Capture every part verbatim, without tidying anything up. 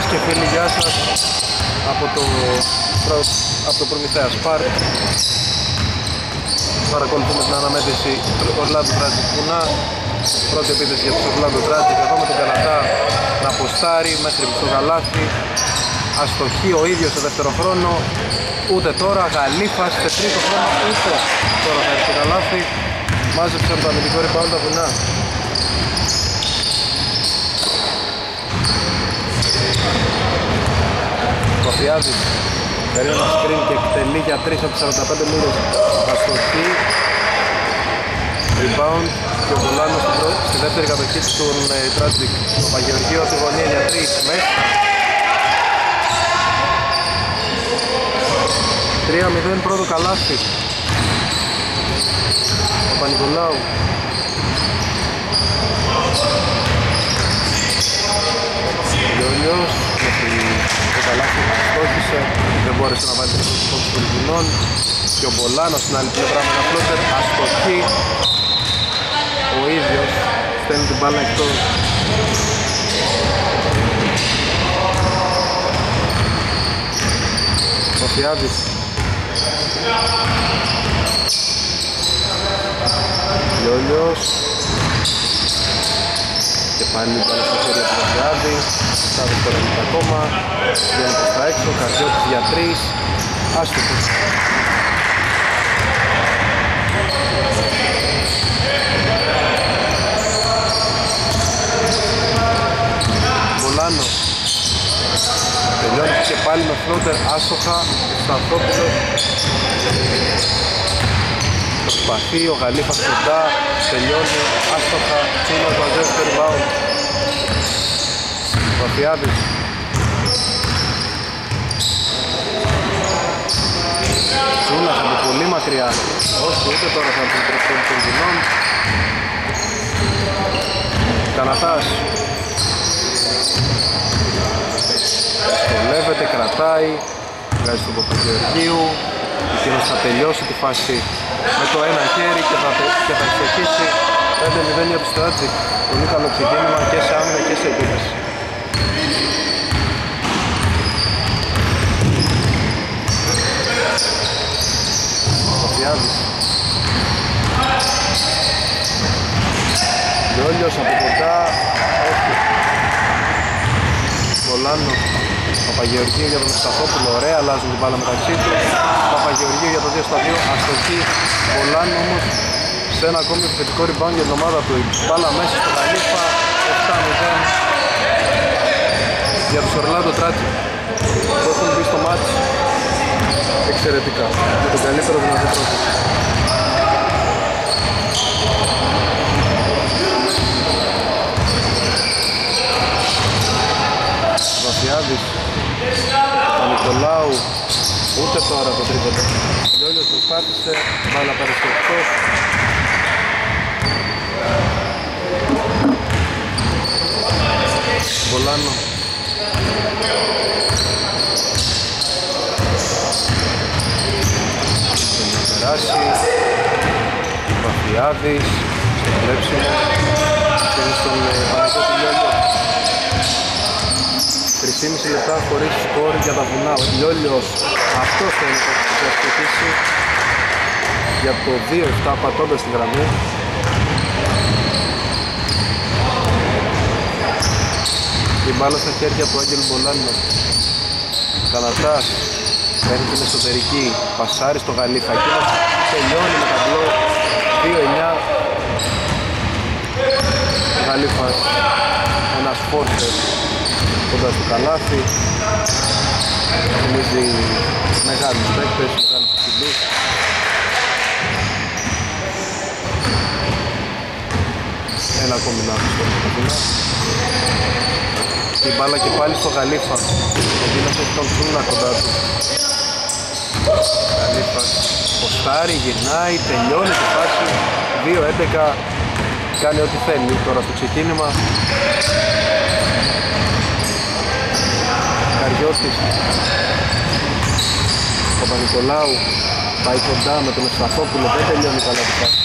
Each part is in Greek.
Φίλες και φίλοι, γεια σας από το, από το Προμηθέας Πάρκ. Παρακολουθούμε την αναμέτρηση Orlando Tragic Βουνά. Πρώτη επίθεση για τους Orlando Tragic. Εδώ με τον Κανατά να ποστάρει μέχρι το γαλάθι. Αστοχή ο ίδιος στο δεύτερο χρόνο. Ούτε τώρα γαλήφας σε τρίτο χρόνο, ούτε τώρα θα έρθει το γαλάθι. Μάζεψαν το αμυντικό rebound τα Βουνά. Βαφιάδης, περίοδο screen και εκτελεί για τρεις από σαράντα πέντε μοίρες. Αστοχή, rebound και ο Μπολάνο στη δεύτερη κατοχή στον Tragic. Παπαγεωργίου από τη γωνία για τρεις μέσα. τρία μηδέν πρώτο καλάθι. Παπανικολάου. Λιόλιος το καλάθι στόχισε, δεν μπόρεσε να βάλει τρεις πόντους των Βουνών. Και ο Μπολάνο στην άλλη πλευρά με ένα φλότερ, αστοχή. Ο ίδιος στέλνει την μπάλα εκτός. Βαφιάδης. Λιόλιος. Και πάλι πάλι στο χέρι του Βαφιάδη. Στάθης κορελείται ακόμα. Βγαίνει προς τα έξω. Καριώτης για τρεις. Άστοχος. Μπολάνο. Τελειώνει και πάλι με φλότερ άστοχα. Σταθόπουλος. Προσπαθεί ο Γαλήφας κοντά, τελειώνει άστοχα. Τσούνας μαζεύει το rebound. Βαφιάδης. Τσούνας από πολύ μακριά. Όχι, ούτε τώρα θα την τρέχει των Βουνών. Κανατάς. Δυσκολεύεται, κρατάει, βγάζει τον Παπαγεωργίου. Εκείνος θα τελειώσει τη φάση με το ένα χέρι και θα, και θα εξοχίσει πέντε μηδέν από το Tragic. Πολύ καλό ξεκίνημα και σε άμυνα και σε επίθεση. Βαφιάδης. Λιόλιος από κοντά, όχι. Μπολάνο. Παπαγεωργίου για τον Ευσταθόπουλο, ωραία, αλλάζουν την μπάλα μεταξύ του. Παπαγεωργίου για το δύο στα δύο, αστοχή. Μπολάνο όμως σε ένα ακόμη επιθετικό rebound για την ομάδα του. Η μπάλα μέσα στο Γαλήφα, επτά μηδέν για τους Orlando Tragic. Το έχουν μπει στο μάτι εξαιρετικά, με τον καλύτερο δυνατό τρόπο. Βαφιάδης, Παπανικολάου, ούτε τώρα το τρίποντο. Ο Λιόλιος προσπάθησε, μπάλα παρεστοχτός. Μπολάνο. Θέλει να περάσει. Βαφιάδης, στο κλέψιμο. Θέλει στον Παναγιώτη Λιόλιο. τρία και μισό λεπτά χωρίς σκορ για τα Βουνά. Ο Λιόλιος αυτός θα είναι που θα σκοτήσει για το δύο επτά πατώντας την γραμμή. Η μπάλα στα χέρια του Άγγελου Μπολάνο. Κανατάς παίρνει την εσωτερική, πασάρι στο Γαλήφα. Εκείνος τελειώνει με ταμπλό δύο εννιά. Γαλήφας, ένας φόρσερ κοντά στο καλάθι, θυμίζει μεγάλους παίκτες, μεγάλους ψηλούς. Ένα ακόμη λάθος στο Βουνά. Την μπάλα και πάλι στο Γαλήφα, ο Δίνας έχει τον Τσούνα κοντά του. Γαλήφα ποστάρει, γυρνάει, τελειώνει τη φάση, δύο έντεκα, κάνει ό,τι θέλει τώρα στο ξεκίνημα. Καριώτης, Παπανικολάου, πάει κοντά με τον Σταθόπουλο, δεν τελειώνει καλά τη φάση.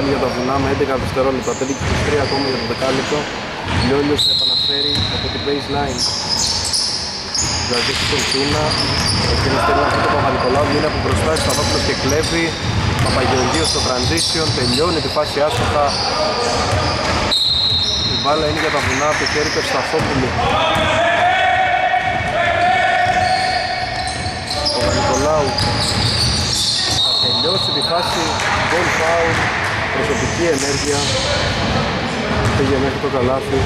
πάλι για τα βουνά με έντεκα δευτερόλεπτα, τρία ακόμα για το δεκάλεπτο. Λιόλιος επαναφέρει από την baseline. Δηλαδή στον Τσούνα και να στέλνει αυτό το Παπανικολάου, είναι από μπροστά, Σταθόπουλος και κλέβει. Παπαγεωργίου στο transition, τελειώνει τη φάση άσχετα. Η μπάλα είναι για τα βουνά από το χέρι του Ευσταθόπουλου. Παπανικολάου θα τελειώσει τη φάση, goal foul, προσωπική ενέργεια. Πήγε μέχρι το καλάθι,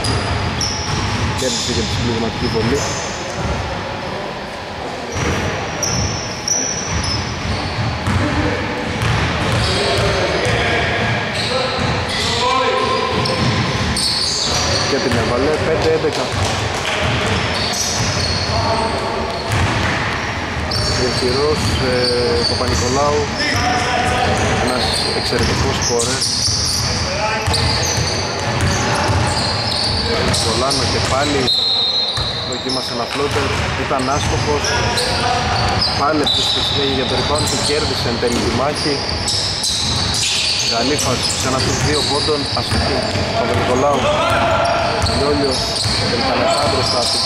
κέρδισε για τη συμπληρωματική βολή. Και την έβαλε πέντε έντεκα. Διευθυρός ε, Παπανικολάου, ένας εξαιρετικός σκόρερ. Μπολάνο και πάλι δοκίμασε ένα φλότερ, ήταν άσκοπος. Πάλευσε στη συνέχεια για το rebound του, κέρδισε εν τέλει τη μάχη. Γαλήφας ξανά στους δύο πόντων, αστοχή. Παπανικολάου, Λιόλιος, τον Κανατά μπροστά του.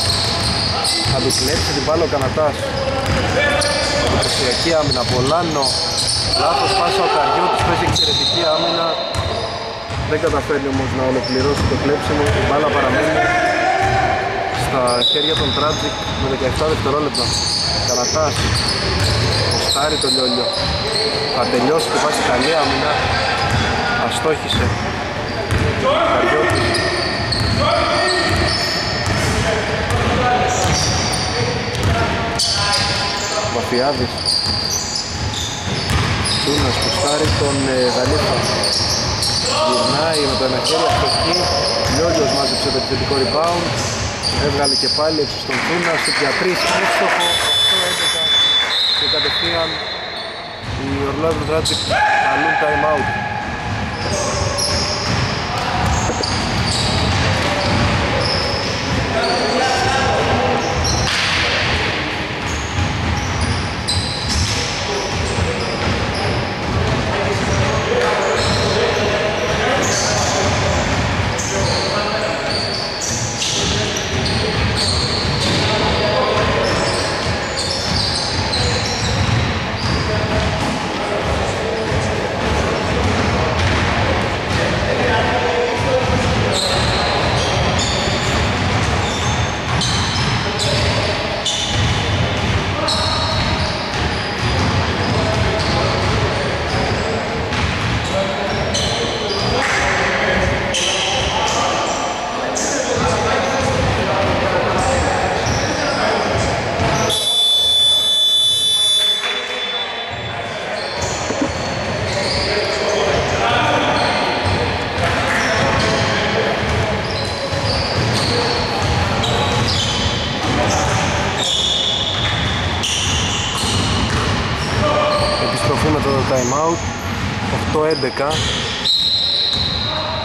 Θα του κλέψει την μπάλα ο Κανατάς. Εντυπωσιακή άμυνα, Μπολάνο. Λάθος πάσα, ο Καριώτης παίζει εξαιρετική άμυνα. Δεν καταφέρνει όμως να ολοκληρώσει το κλέψιμο. Η μπάλα παραμένει στα χέρια των Tragic με δεκαεπτά δευτερόλεπτα. Κανατάς, ποστάρει το Λιόλιο. Θα τελειώσει και βάζει καλή άμυνα. Αστόχησε. Καριώτης. Βαφιάδης. Τσούνας, ποστάρει τον ε, Γαλήφα. Γυρνάει με το ένα χέρι αστοχή. Λιόλιος μάζεψε το επιθετικό rebound. Έβγαλε και πάλι έξω στον Τσούνα. Στο τρία τρία εύστοχο, οκτώ έντεκα. Και κατευθείαν οι Orlando Tragic καλούν time out.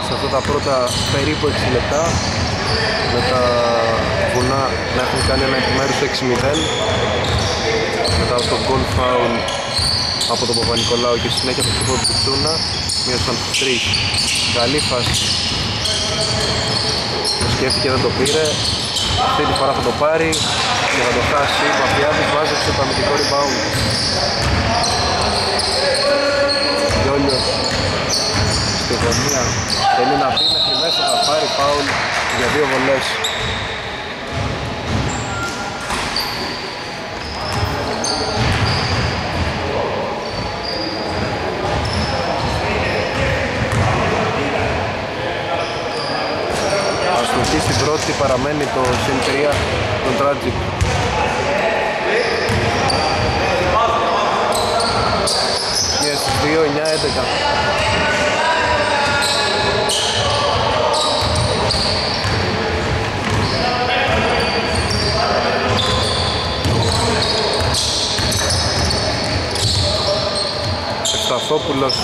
Σε αυτά τα πρώτα περίπου έξι λεπτά, με τα βουνά να έχουν κάνει ένα επιμέρους έξι μηδέν μετά το goal foul από τον Παπανικολάου και συνέχεια το σκοπό του Τσούνα, μείωσαν στους τρεις. Γαλήφας το σκέφτηκε, δεν το πήρε, αυτή τη φορά θα το πάρει και θα το χάσει. Ο Βαφιάδης βάζεψε το αμυντικό rebound. Λιόλιος στη γωνία θέλει να μπει μέχρι μέσα, θα πάρει φάουλ για δύο βολές. Αστοχή στην πρώτη, παραμένει το συν τρία των Tragic. Yes, δύο εννιά έντεκα. Σταθόπουλος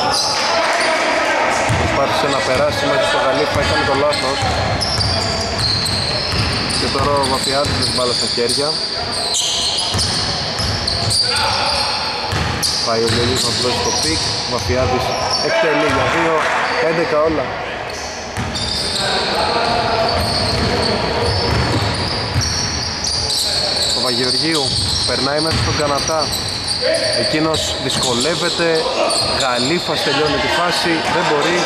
προσπάθησε να περάσει μέχρι στο Γαλήφα, έκανε το λάθος. Και τώρα ο Βαφιάδης με την μπάλα στα χέρια. Πάει ο Λιόλιος να πλώσει το πικ, Βαφιάδης εκτελεί για δύο. έντεκα όλα. Παπαγεωργίου περνάει μέσα στον Κανατά. Εκείνος δυσκολεύεται, γαλήφας τελειώνει τη φάση, δεν μπορεί.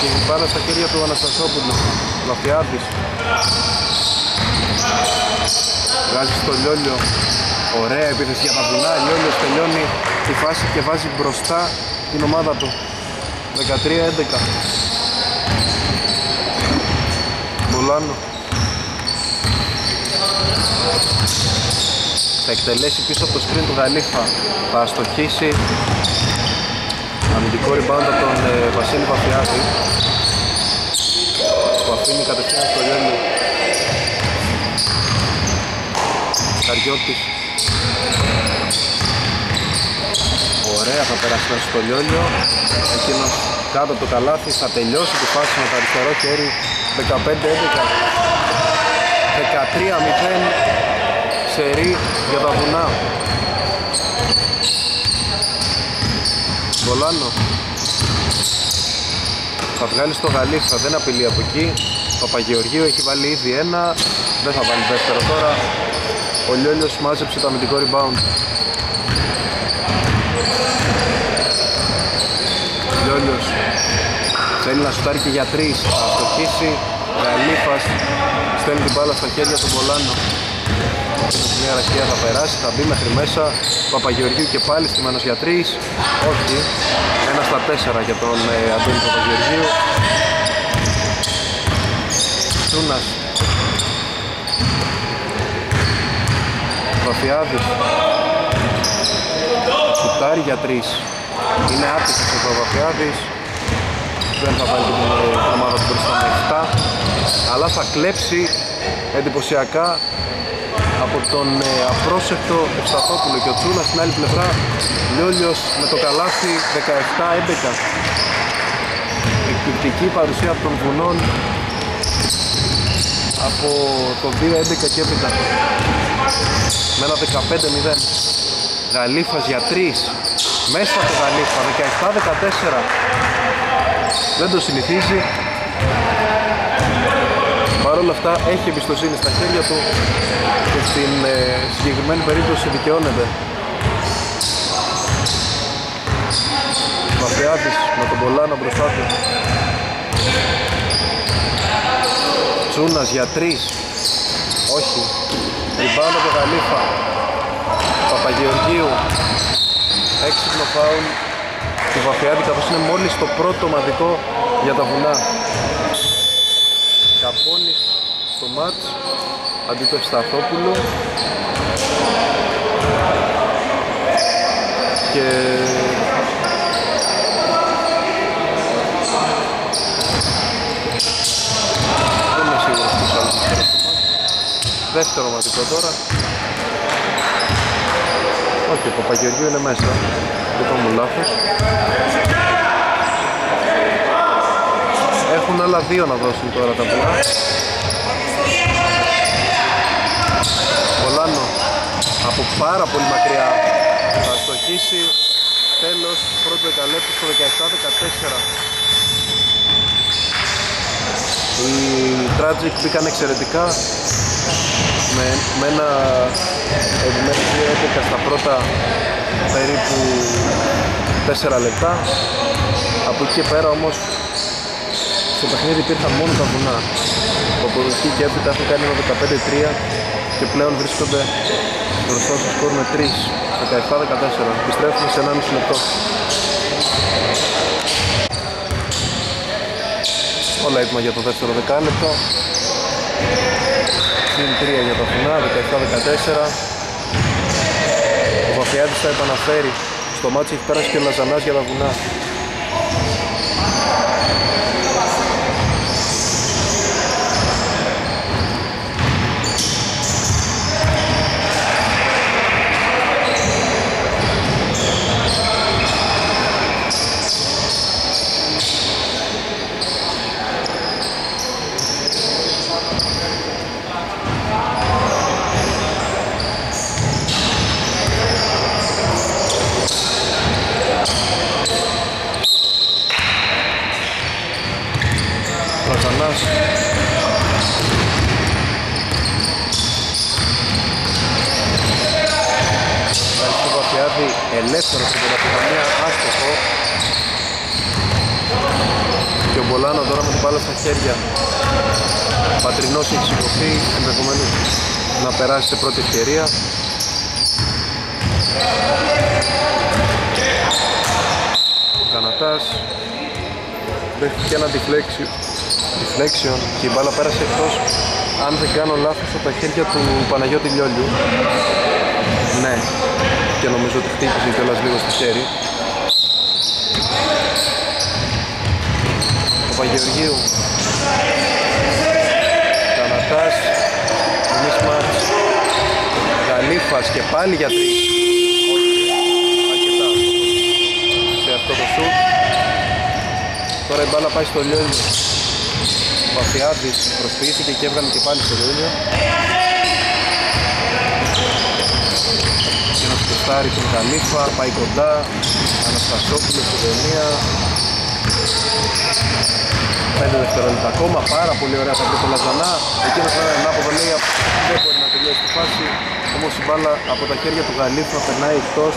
Και η μπάλα στα χέρια του Αναστασόπουλου, Βαφιάδης. Βγάζει στο Λιόλιο, ωραία επίθεση για τα βουνά, Λιόλιος τελειώνει τη φάση και βάζει μπροστά την ομάδα του. δεκατρία έντεκα. Μπολάνο. Θα εκτελέσει πίσω από το screen του Γαλήφα. Θα αστοχίσει. Αμυντικό rebound από τον ε, Βασίλη Βαφιάδη, που αφήνει κατευθείαν στο Λιόλιο. Καριώτης. Ωραία, θα περάσει μέσα στο Λιόλιο. Εκείνος κάτω από το καλάθι θα τελειώσει τη φάση με το αριστερό χέρι. δεκαπέντε έντεκα. δεκατρία μηδέν. Σερί για τα βουνά. Μπολάνο. Θα βγάλει στο Γαλήφα, δεν απειλεί από εκεί. Το Παπαγεωργίου έχει βάλει ήδη ένα. Δεν θα βάλει δεύτερο τώρα. Ο Λιόλιος μάζεψε το αμυντικό rebound. Λιόλιος θέλει να σουτάρει και για τρεις. Θα στοχίσει. Γαλήφας στέλνει την μπάλα στα χέρια του Μπολάνο. Μια ραχιά θα περάσει, θα μπει μέχρι μέσα. Παπαγεωργίου και πάλι στημένος για τρία. Όχι, ένα στα τέσσερα για τον ε, Αντώνη Παπαγεωργίου. Τσούνας. Βαφιάδης. Σουτάρι για τρία. Είναι άτυχος ο Βαφιάδης. Δεν θα βάλει την ομάδα του μπροστά με εφτά. Αλλά θα κλέψει εντυπωσιακά από τον ε, απρόσεκτο Ευσταθόπουλο και ο Τσούνας στην άλλη πλευρά. Λιόλιος με το καλάθι δεκαεπτά έντεκα. Εκπληκτική παρουσία των βουνών από το δύο έντεκα και έπειτα. Με ένα δεκαπέντε μηδέν. Γαλήφας για τρία. Μέσα από το Γαλήφα δεκαεπτά δεκατέσσερα. Δεν το συνηθίζει. Παρ' όλα αυτά έχει εμπιστοσύνη στα χέρια του και στην ε, συγκεκριμένη περίπτωση δικαιώνεται. Βαφιάδης με τον Μπολάνο μπροστά του. Τσούνας για τρεις. Όχι. Ριμπάνο και Γαλήφα. Παπαγεωργίου. Έξυπνο φάουλ του Βαφιάδη, καθώς είναι μόλις το πρώτο ομαδικό για τα βουνά. Καπώνης στο μάτς αντί το Σταθόπουλο και δεν είμαι σίγουρος ποιος άλλος θα φέρει. Δεύτερο ομαδικό τώρα. Όχι, ο Παπαγεωργίου είναι μέσα, δεν το μου λάθος. Έχουν άλλα δύο να δώσουν τώρα τα πολλά. Μπολάνο από πάρα πολύ μακριά θα στοχίσει. Τέλος πρώτο δεκαλέπτου στο δεκαεπτά δεκατέσσερα. Οι Tragic μπήκαν εξαιρετικά με, με ένα επιμένου δύο έντεκα στα πρώτα περίπου τέσσερα λεπτά. Από εκεί πέρα όμως στο παιχνίδι υπήρχαν μόνο τα βουνά. Από εκεί και έπειτα έχουν κάνει ένα δεκαπέντε τρία και πλέον βρίσκονται μπροστά στο σκορ με τρία. δεκαεπτά δεκατέσσερα. Επιστρέφουμε σε ενάμιση λεπτό. Όλα έτοιμα για το δεύτερο δεκάλεπτο. Συν τρία για τα βουνά. δεκαεπτά δεκατέσσερα. Ο Βαφιάδης θα επαναφέρει. Στο μάτσο έχει πέρασει και ο Λαζανάς για τα βουνά. Λαζανάς. Ευχαριστώ Βαφιάδη, ελεύθερο στην καταφυγανία, άστοχο. Και ο Μπολάνο τώρα με την μπάλα στα χέρια. Ο Πατρινός έχει σηκωθεί, ενδεχομένως να περάσει σε πρώτη ευκαιρία. Ο Κανατάς δέχτηκε ένα deflection, deflection και η μπάλα πέρασε εκτός, αν δεν κάνω λάθος, από τα χέρια του Παναγιώτη Λιόλιου. Ναι, και νομίζω ότι χτύπησε κιόλας λίγο στη χέρι. Παπαγεωργίου, Κανατάς, Μίσματς, Γαλήφας και πάλι για τρεις. Αρκετά σε αυτό το σουτ. Τώρα η μπάλα πάει στο Λιόλιο. Ο Βαφιάδης προσποιήθηκε και έβγαλε και πάλι στο Λιόλιο. Και ένας κοστάρι τον Γαλήφα, πάει κοντά. Αναστασόπουλος, Σουδενία. πέντε δευτερόλεπτα ακόμα, πάρα πολύ ωραία θα βρει το Λαζανά. Εκείνος με έναν ανάποδο λέει δεν μπορεί να τελειώσει τη φάση, όμως η μπάλα από τα χέρια του Γαλήφα περνάει εκτός.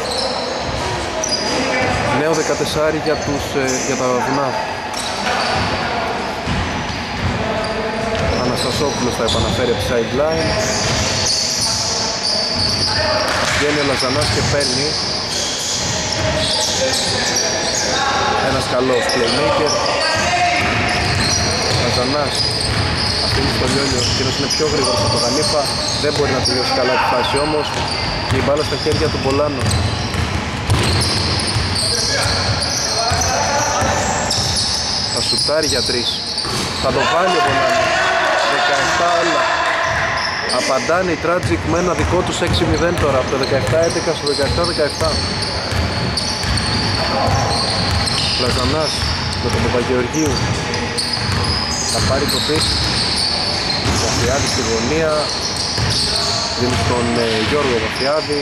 Νέο δεκατέσσερα για, τους, για τα βουνά. Αναστασόπουλος θα επαναφέρει από τη sideline. Βγαίνει ο Λαζανάς και παίρνει. Ένας καλός playmaker. Λαζανάς αφήνει στο Λιόλιο, εκείνος είναι πιο γρήγορος από τον Γαλήφα. Δεν μπορεί να τελειώσει καλά τη φάση όμως. Και η μπάλα στα χέρια του Μπολάνο. Θα σουτάρει για τρεις. Θα το βάλει ο Μπολάνο. δεκαεπτά όλα. Απαντάνε οι Tragic με ένα δικό τους έξι μηδέν τώρα. Από το δεκαεπτά έντεκα στο δεκαεπτά δεκαεπτά. Λαζανάς με τον Παπαγεωργίου θα πάρει το πίσω. Βαφιάδη στη γωνία, δίνει στον ε, Γιώργο Βαφιάδη.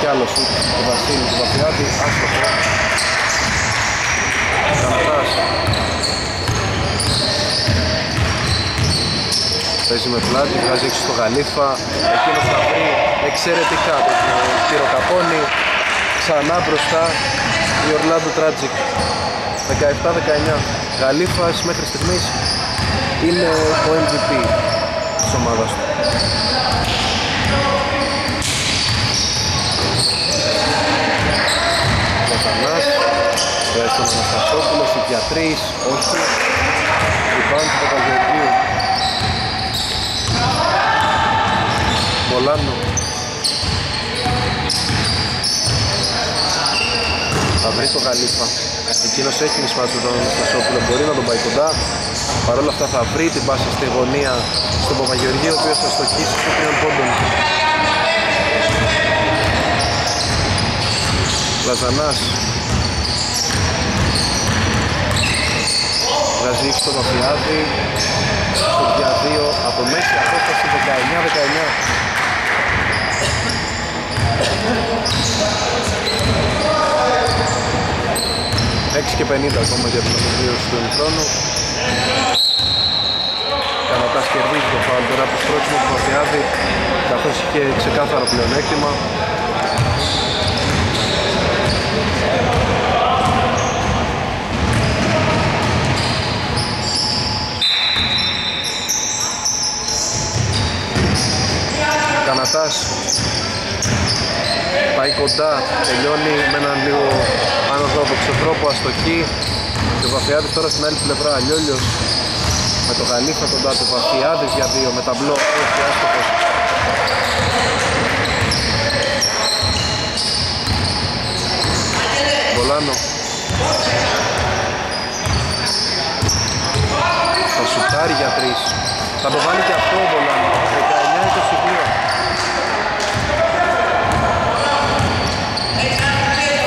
Κι άλλο σουτ του Βασίλη του Βαφιάδη, άστοχο. Κανατάς παίζει με πλάτη, βγάζει έξω στο Γαλήφα. Εκείνος θα βρει εξαιρετικά τον Σπύρο Καπώνη. Ξανά μπροστά η Orlando Tragic. δεκαεπτά δεκαεννιά. Γαλήφας μέχρι στιγμής είναι ο εμ βι πι της ομάδας του. Λαζανάς, στον Αναστασόπουλο, στην Πιατρής, όχι. Λιμπάνς του Παπαγεωργίου. Μπολάνο. Θα βρει το Γαλήφα. Εκείνος έχει μισμάσει τον Αναστασόπουλο, μπορεί να τον πάει κοντά. Παρ' όλα αυτά θα βρει την πάσα στη γωνία στον Παπαγεωργίου, ο οποίος θα στοχίσει στο τριών πόντων. Λαζανάς βγάζει ήξω τον Βαφιάδη στο δύο από μέση απόσταση δεκαεννιά δεκαεννιά. έξι και πενήντα ακόμα για την αποκλήρωση του ημιχρόνου. Κανατάς κερδίζει το φάουλ τώρα από το πρόξιμο του Βαφιάδη, καθώς είχε ξεκάθαρο πλεονέκτημα. Κανατάς πάει κοντά, τελειώνει με έναν λίγο ανορθόδοξο τρόπο, αστοχή. Και ο Βαφιάδης τώρα στην άλλη πλευρά, Λιόλιος με το Γαλήφα κοντά του, Βαφιάδης για δύο με ταμπλό, όχι, άστοχος. Μπολάνο θα σουτάρει για τρεις, θα το βάλει και αυτό ο Μπολάνο, δεκαεννιά είκοσι δύο.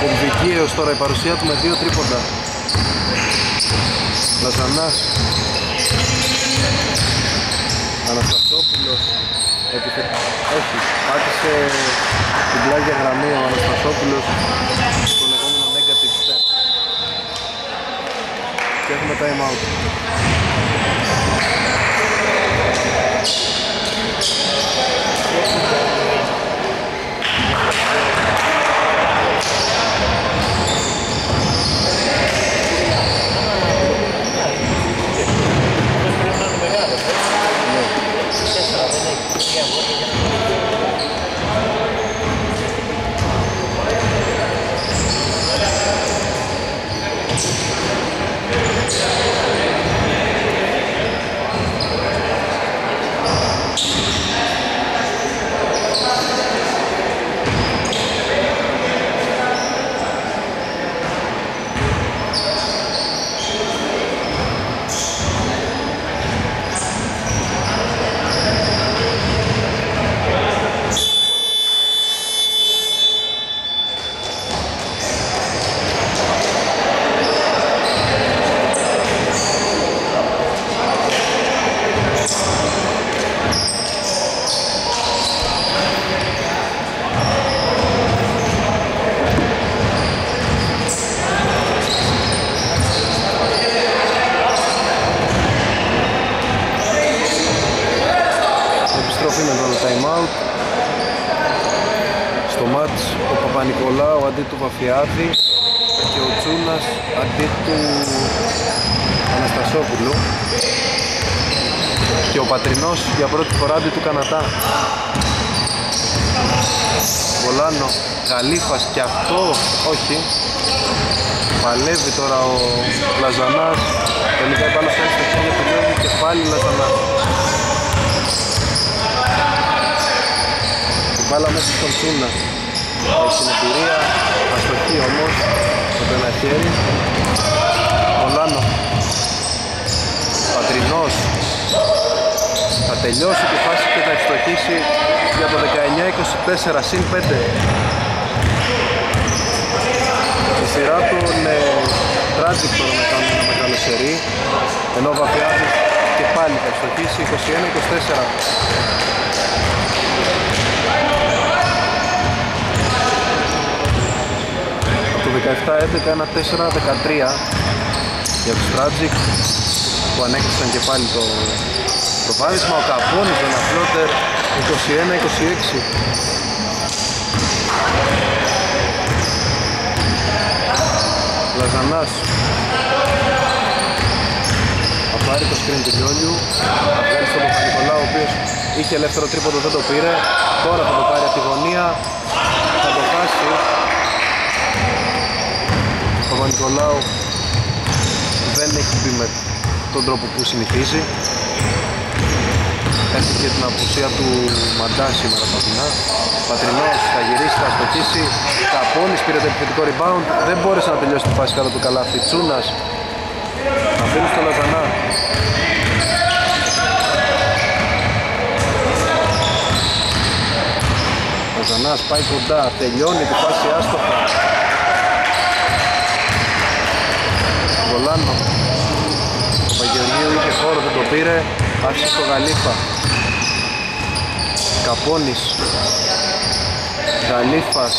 Κομβικίαιος τώρα η παρουσία του με δύο τρίποντα. Λαζανάς, Αναστασόπουλος, επιθετή, όχι, πάτησε την πλάγια γραμμή ο Αναστασόπουλος, το λεγόμενο negative step. Και έχουμε time out. Παπανικολάου αντί του Βαφιάδη και ο Τσούνας αντί του Αναστασόπουλου και ο Πατρινός για πρώτη φορά αντί του Κανατά. Μπολάνο, Γαλήφας και αυτό, όχι. Παλεύει τώρα ο Λαζανάς, τελικά η μπάλα φτάνει στο χέρι του Λιόλιου και πάλι Λαζανάς. Η μπάλα μέσα στον Τσούνα. Έχει την εμπειρία, αστοχή όμως, με το ένα χέρι. Μπολάνο, Πατρινός, θα τελειώσει τη φάση και θα ευστοχίσει για το δεκαεννιά είκοσι τέσσερα, συν πέντε. Η σειρά του είναι Tragic τώρα να κάνουν ένα μεγάλο σερί, ενώ ο Βαφιάδης και πάλι θα ευστοχίσει είκοσι ένα είκοσι τέσσερα. δεκαεπτά έντεκα, ένα τέσσερα δεκατρία για τους Tragic που ανέκτησαν και πάλι το, το βάρισμα. Ο Καπώνης με ένα φλότερ είκοσι ένα είκοσι έξι. Λαζανάς θα πάρει το screen του Λιόλιου, θα βγάλει στον Παπανικολάου ο οποίος είχε ελεύθερο τρίποντο, δεν το πήρε. Τώρα θα το πάρει από τη γωνία, θα το χάσει. Ο Παπανικολάου δεν έχει μπει με τον τρόπο που συνηθίζει. Έχει και την απουσία του Μαντά σήμερα στα Βουνά. Πατρινός θα γυρίσει, θα αστοχίσει. Καπώνης πήρε το επιθετικό rebound. Δεν μπόρεσε να τελειώσει την πάση κάτω του καλάθι. Τσούνας θα αφήνει στο Λαζανά. Ο Λαζανάς πάει κοντά, τελειώνει την πάση άστοχα. Μπολάνο, ο Παπαγεωργίου είχε χώρο, δεν το πήρε, άφησε στο Γαλήφα. Καπώνης, Γαλήφας,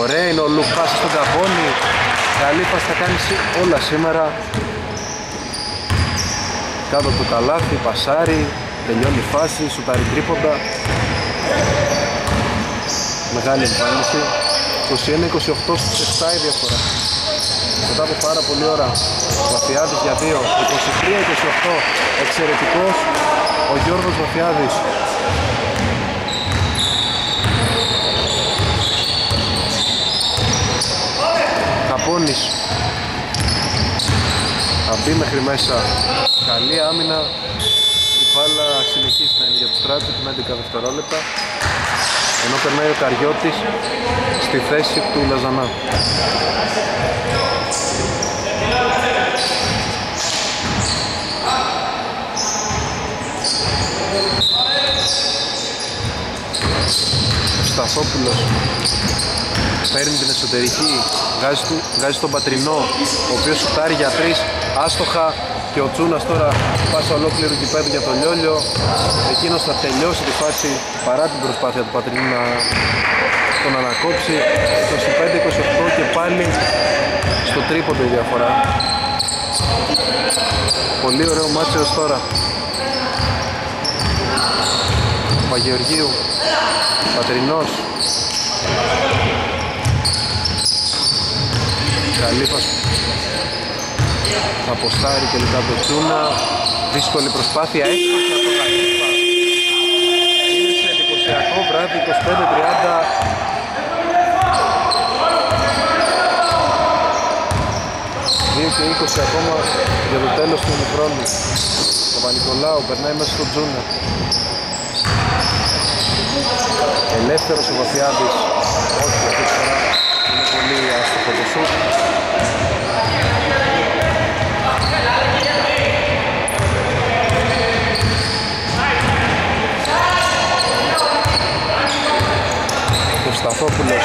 ωραία είναι ο Λουκάς στον Καπώνη. Γαλήφας θα κάνει όλα σήμερα. Κάτω του καλάθι, πασάρι, τελειώνει η φάση, σουτάρει τρίποντα. Μεγάλη εμφάνιση, είκοσι ένα είκοσι οκτώ στους επτά η διαφορά. Μετά από πάρα πολλή ώρα ο Βαφιάδης για δύο, είκοσι τρία είκοσι οκτώ, εξαιρετικός ο Γιώργος Βαφιάδης. Καπώνης θα μπει μέχρι μέσα, καλή άμυνα, η μπάλα συνεχίζει να είναι για τους Tragic με έντεκα δευτερόλεπτα, ενώ περνάει ο Καριώτης στη θέση του Λαζανά. Σταθόπουλος παίρνει την εσωτερική, βγάζει, του, βγάζει τον Πατρινό, ο οποίος σουτάρει για τρεις, άστοχα, και ο Τσούνας τώρα πάση ολόκληρου κηπέδου για τον Λιόλιο. Εκείνος θα τελειώσει τη φάση παρά την προσπάθεια του Πατρινού να τον ανακόψει. είκοσι πέντε είκοσι οκτώ και πάλι στο τρίποντο η διαφορά. Πολύ ωραίο μάτσο ως τώρα. Παπαγεωργίου, Πατρινός. Καλύφας αποστάρει και λιτά το Τσούνα. Δύσκολη προσπάθεια, έκπληξη από τον Καλύφα. Είναι εντυπωσιακό βράδυ, είκοσι πέντε τριάντα. δύο και είκοσι ακόμα για το τέλος του ημιχρόνου. Ο Παπανικολάου περνάει μέσα στο Τζούνα. Ελεύθερος ο Βαφιάδης. Όχι, αυτή τη φορά είναι πολύ άστοχο το σουτ. Ο Σταθόπουλος.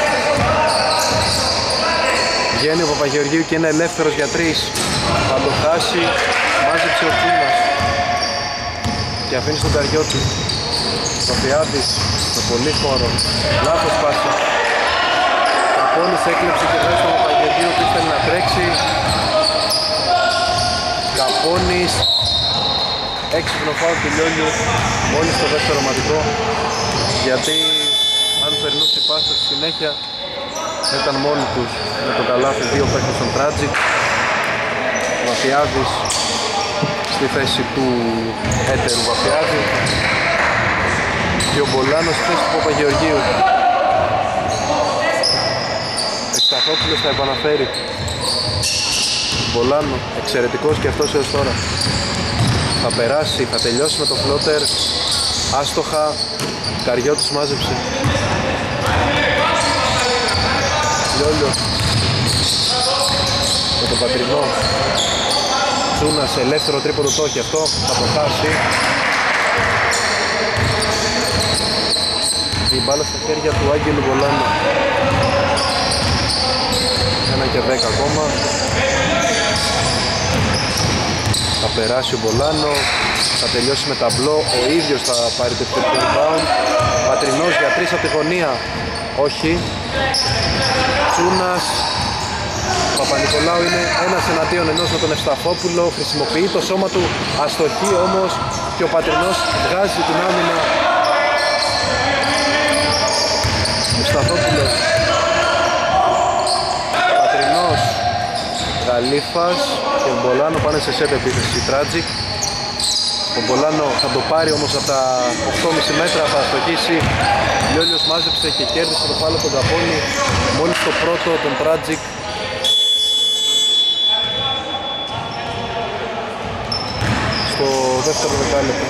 Βγαίνει ο Παπαγεωργίου και είναι ελεύθερος για τρεις. Θα το χάσει, μάζεψε ο Τσούνας και αφήνει στον Καριώτη. Βαφιάδης με πολύ χώρο, λάθος πάσα. Καπώνης έκλεψε και μέσα στον Παπαγεωργίου που ήθελε να τρέξει. Καπώνης, έξυπνο φάουλ του Λιόλιου μόλις το δεύτερο ματικό, γιατί αν περνούσε η πάσα στη συνέχεια ήταν μόνοι τους με το καλάθι δύο παίχτες στον Tragic. Ο Βαφιάδης στη θέση του έτερου Βαφιάδη και ο Μπολάνο στη θέση του Παπαγεωργίου. Ευσταθόπουλος θα επαναφέρει. Μπολάνο, εξαιρετικός και αυτός έως τώρα. Θα περάσει, θα τελειώσει με το φλότερ. Άστοχα, Καριώτης μάζεψε. Λιόλιος με τον Πατρινό. Τσούνας ελεύθερο τρίποντο, το όχι αυτό, θα το χάσει. Η μπάλα στα χέρια του Άγγελου Μπολάνο. Ένα και δέκα ακόμα. Θα περάσει ο Μπολάνο, θα τελειώσει με ταμπλό, ο ίδιος θα πάρει το τελευταίο rebound. Πατρινός για τρεις από τη γωνία. Όχι. Τσούνας. Παπανικολάου είναι ένας εναντίον ενός με τον Ευσταθόπουλο. Χρησιμοποιεί το σώμα του, αστοχή όμως και ο Πατρινός βγάζει την άμυνα. Ευσταθόπουλος. Πατρινός. Γαλήφας και ο Μπολάνο πάνε σε σετ επίθεση Tragic. Ο Μπολάνο θα το πάρει όμως από τα οκτώ και μισό μέτρα, θα αστοχήσει. Λιόλιος μάζεψε και κέρδισε το πάλι τον Καπώνη. Μόλις το πρώτο τον Tragic. Στο δεύτερο δεκάλεπτο.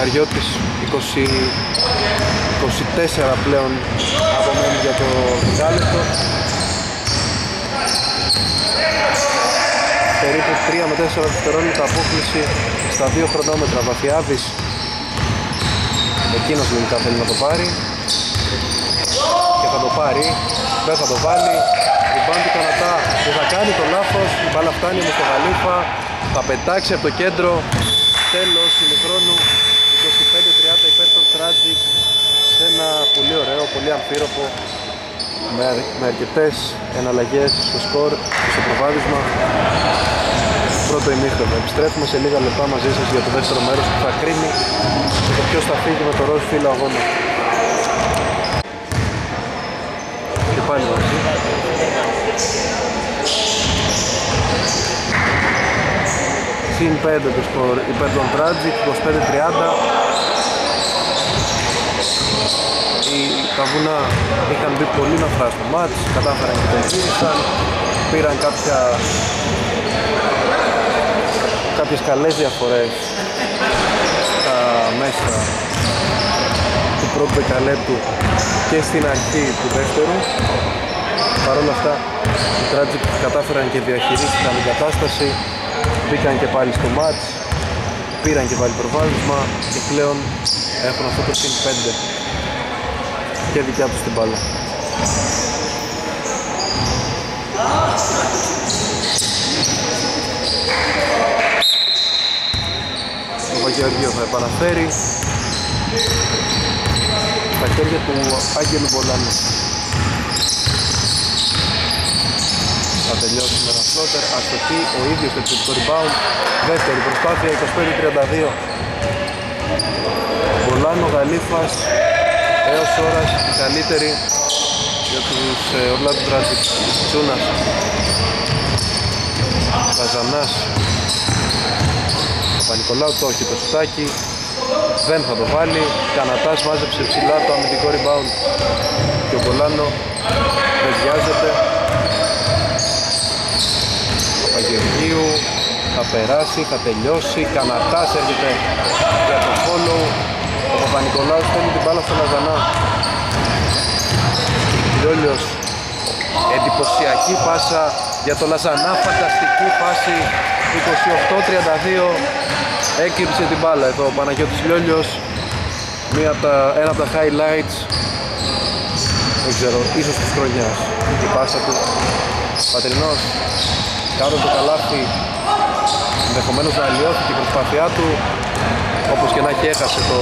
Καριώτης, είκοσι, είκοσι τέσσερα πλέον απομένει για το δεκάλεπτο. Περίπου τρία με τέσσερα δευτερόλεπτα απόκληση στα δύο χρονόμετρα. Βαφιάδης, εκείνος λογικά θέλει να το πάρει και θα το πάρει, δεν θα το βάλει. Ριμπάν του Κανατά που θα κάνει το λάθος, η μπάλα φτάνει με τον Γαλήφα, θα πετάξει από το κέντρο. Τέλος ημιχρόνου, είκοσι πέντε τριάντα υπέρ των Tragic, σε ένα πολύ ωραίο, πολύ αμφίροπο, με, με αρκετές εναλλαγές στο σκορ και στο προβάδισμα. Πρώτο ημίχρονο. Επιστρέφουμε σε λίγα λεπτά μαζί σας για το δεύτερο μέρος που θα κρίνει και το ποιος θα φύγει με το ροζ φύλλο αγώνα. Και πάλι μαζί. Συν πέντε το σκορ υπέρ των Tragic, είκοσι πέντε τριάντα. Οι Τα Βουνά είχαν μπει πολύ ναφρά στο μάτς, κατάφεραν και τον γύρισαν, πήραν κάποια, κάποιες καλές διαφορές στα μέσα του πρώτου δεκαλέπτου και στην αρχή του δεύτερου. Παρ' όλα αυτά οι Tragic κατάφεραν και διαχειρίστηκαν την κατάσταση. Μπήκαν και πάλι στο μάτς, πήραν και πάλι προβάδισμα και πλέον έχουν αυτό το συν πέντε. και δικιά τους την μπάλα. Ο Παπαγεωργίου θα επαναφέρει στα χέρια του Άγγελου Μπολάνου. Θα τελειώσει με ένα φλότερ, αστοχή, ο ίδιος έτσι το rebound, δεύτερη προσπάθεια, είκοσι πέντε τριάντα δύο. Μπολάνο, Γαλήφας, έως ώρας η καλύτερη για τους Orlando Tragic. Τσούνας, Λαζανάς, Παπανικολάου το έχει το σουτάκι, δεν θα το βάλει. Κανατάς μάζεψε ψηλά το αμυντικό rebound και ο Μπολάνο δεν βιάζεται. Παπαγεωργίου θα περάσει, θα τελειώσει. Κανατάς έρχεται για το follow. Ο Παπανικολάου στέλνει την μπάλα στο Λαζανά. Λιόλιος, εντυπωσιακή πάσα για το Λαζανά, φανταστική φάση. Είκοσι οκτώ τριάντα δύο, έκρυψε την μπάλα εδώ ο Παναγιώτης Λιόλιος. Μία από τα, ένα από τα highlights, δεν ξέρω, ίσως της χρονιάς, η πάσα του. Πατρινός κάτω από το καλάθι, ενδεχομένως να αλλοιώθηκε η προσπάθειά του, όπως και να έχει έχασε το,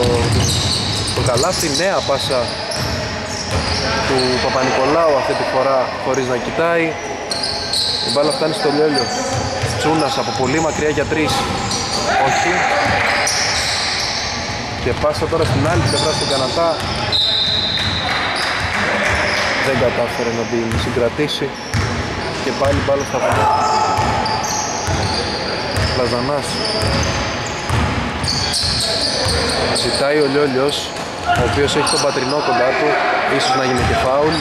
το καλάθι. Νέα πάσα του Παπανικολάου αυτή τη φορά χωρίς να κοιτάει. Η μπάλα φτάνει στο Λιόλιο. Τσούνας από πολύ μακριά για τρεις. Όχι. Και πάσα τώρα στην άλλη πλευρά στον Κανατά. Δεν κατάφερε να την συγκρατήσει. Και πάλι μπάλα στα βουνά. Λαζανάς. Ζητάει ο Λιόλιος, ο οποίος έχει τον Πατρινό κοντά του. Ίσως να γίνει και φάουλ.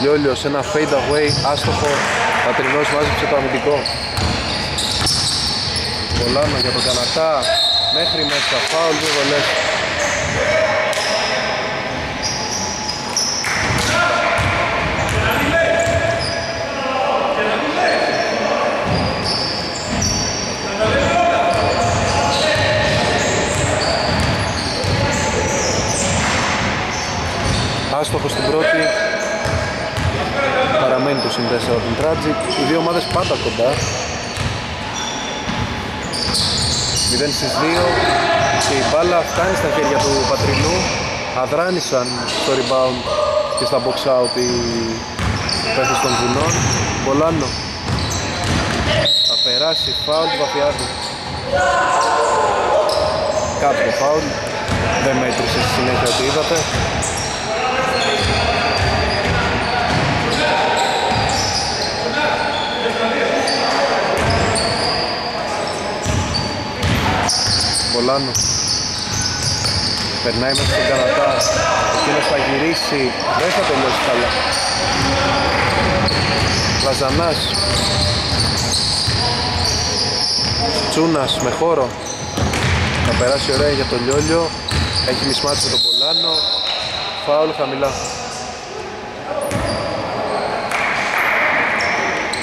Λιόλιος ένα fade away, άστοχο. Πατρινός μάζεψε το αμυντικό. Μπολάνο για τον Κανατά, μέχρι μέσα, φάουλ, δύο βολές. Άστοχο στην πρώτη. Παραμένει το συν τέσσερα την Tragic. Οι δύο ομάδες πάντα κοντά. μηδέν στις δύο και η μπάλα φτάνει στα χέρια του Πατρινού. Αδράνησαν στο rebound και στα box out οι παίχτες των βουνών. Μπολάνο θα περάσει, φάουλ του Βαφιάδη. Κάποιο φάουλ, δεν μέτρησε στη συνέχεια ότι είδατε. Μπολάνο περνάει μέσα στον Κανατά, εκείνος θα γυρίσει, δεν θα τελειώσει καλά. Λαζανάς, Τσούνας με χώρο, θα περάσει ωραία για το Λιόλιο, έχει μισμάτσει τον Μπολάνο, φάουλ χαμηλά.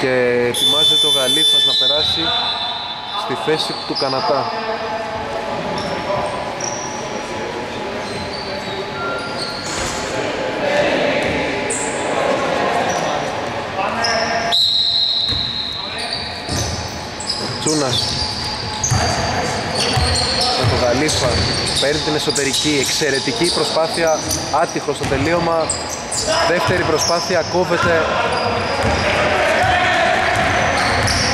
Και ετοιμάζεται ο Γαλήφας να περάσει στη θέση του Κανατά. Τσούνας με τον Γαλήφα παίρνει την εσωτερική, εξαιρετική προσπάθεια, άτυχο στο τελείωμα, δεύτερη προσπάθεια, κόβεται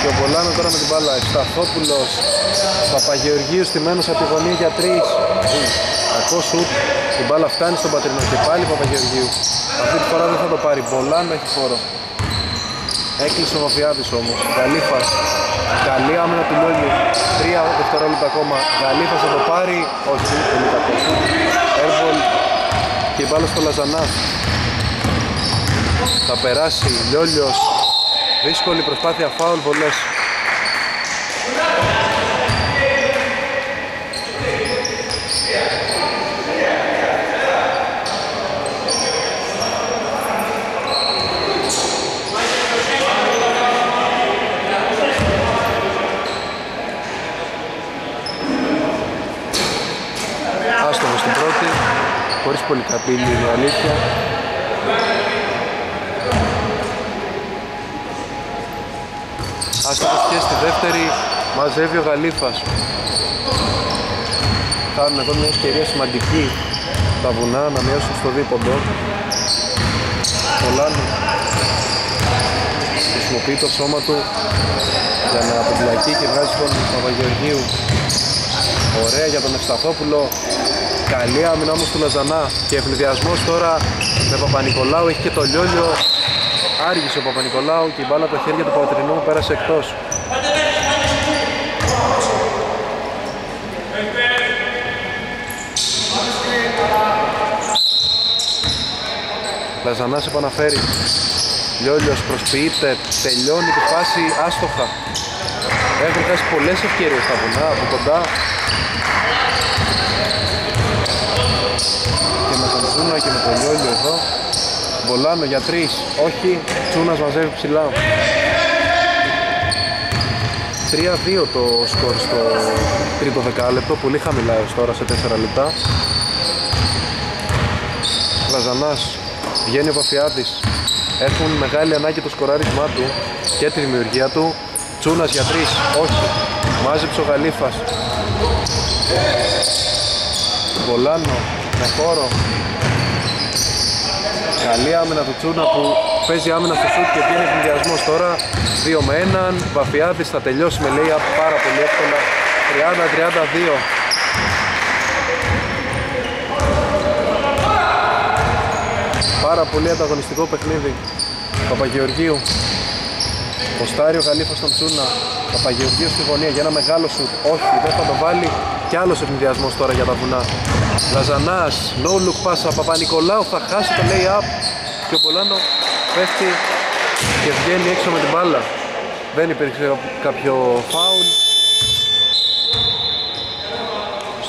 και ο Μπολάνο τώρα με την μπάλα. Σταθόπουλος, Παπαγεωργίου στημένος από τη γωνία για τρεις, κακό σουτ, η μπάλα φτάνει στον Πατρινό και πάλι Παπαγεωργίου, αυτή τη φορά δεν θα το πάρει, Μπολάνο έχει χώρο. Έκλεισε ο Βαφιάδης όμως. Γαλήφας, καλή άμυνα του Λιόλιου. Τρία δευτερόλεπτα ακόμα. Γαλήφας θα το πάρει. Όχι, πολύ κακό. Έρβολ και μπάλα στο Λαζανά. Θα περάσει Λιόλιος. Δύσκολη προσπάθεια, φάουλ, βολές. χωρίς πολύ ταπεινή, είναι αλήθεια. Άσχετος και στη δεύτερη, μαζεύει ο Γαλήφας. Φτάνουν εδώ μια ευκαιρία σημαντική τα βουνά να μειώσουν στο δίποντο. Ο Λάνου χρησιμοποιεί το σώμα του για να απεμπλακεί και βγάζει τον Παπαγεωργίου. Ωραία για τον Ευσταθόπουλο. Καλή άμυνα όμως του Λαζανά και ευνηδιασμός τώρα με Παπανικολάου. Έχει και το Λιόλιο. Άργησε ο Παπανικολάου και η μπάλα από τα χέρια του Πατρινού πέρασε εκτός. Λαζανάς επαναφέρει. Λιόλιος προσποιείται, τελειώνει τη φάση άστοχα. Έχουν χάσει πολλές ευκαιρίες στα βουνά από κοντά. Και με τον Τσούνα και με τον Λιόλιο εδώ. Μπολάνο για τρεις, όχι, Τσούνας μαζεύει ψηλά. Τρία δύο το σκορ στο τρίτο δεκάλεπτο, πολύ χαμηλά έως τώρα σε τέσσερα λεπτά. Λαζανάς, βγαίνει ο Βαφιάδης. Έχουν μεγάλη ανάγκη το σκοράρισμά του και τη δημιουργία του. Τσούνας για τρεις, όχι, μάζεψε ο Γαλήφας. Μπολάνο, με χώρο. Καλή άμυνα του Τσούνα που παίζει άμυνα στο σουτ και βγαίνει ευνηδιασμός τώρα. Δύο με ένα, Βαφιάδης θα τελειώσει με λέει πάρα πολύ εύκολα. Τριάντα τριάντα δύο. Πάρα πολύ ανταγωνιστικό παιχνίδι. Παπαγεωργίου. Ποστάρει ο Γαλήφας στον Τσούνα. Παπαγεωργίου στη γωνία για ένα μεγάλο σουτ. Όχι, δεν θα το βάλει. Κι άλλος ευνηδιασμός τώρα για τα βουνά. Λαζανάς, no look pass από Παπανικολάου, θα χάσει το lay-up και ο Μπολάνο πέφτει και βγαίνει έξω με την μπάλα. Δεν υπήρξε κάποιο foul.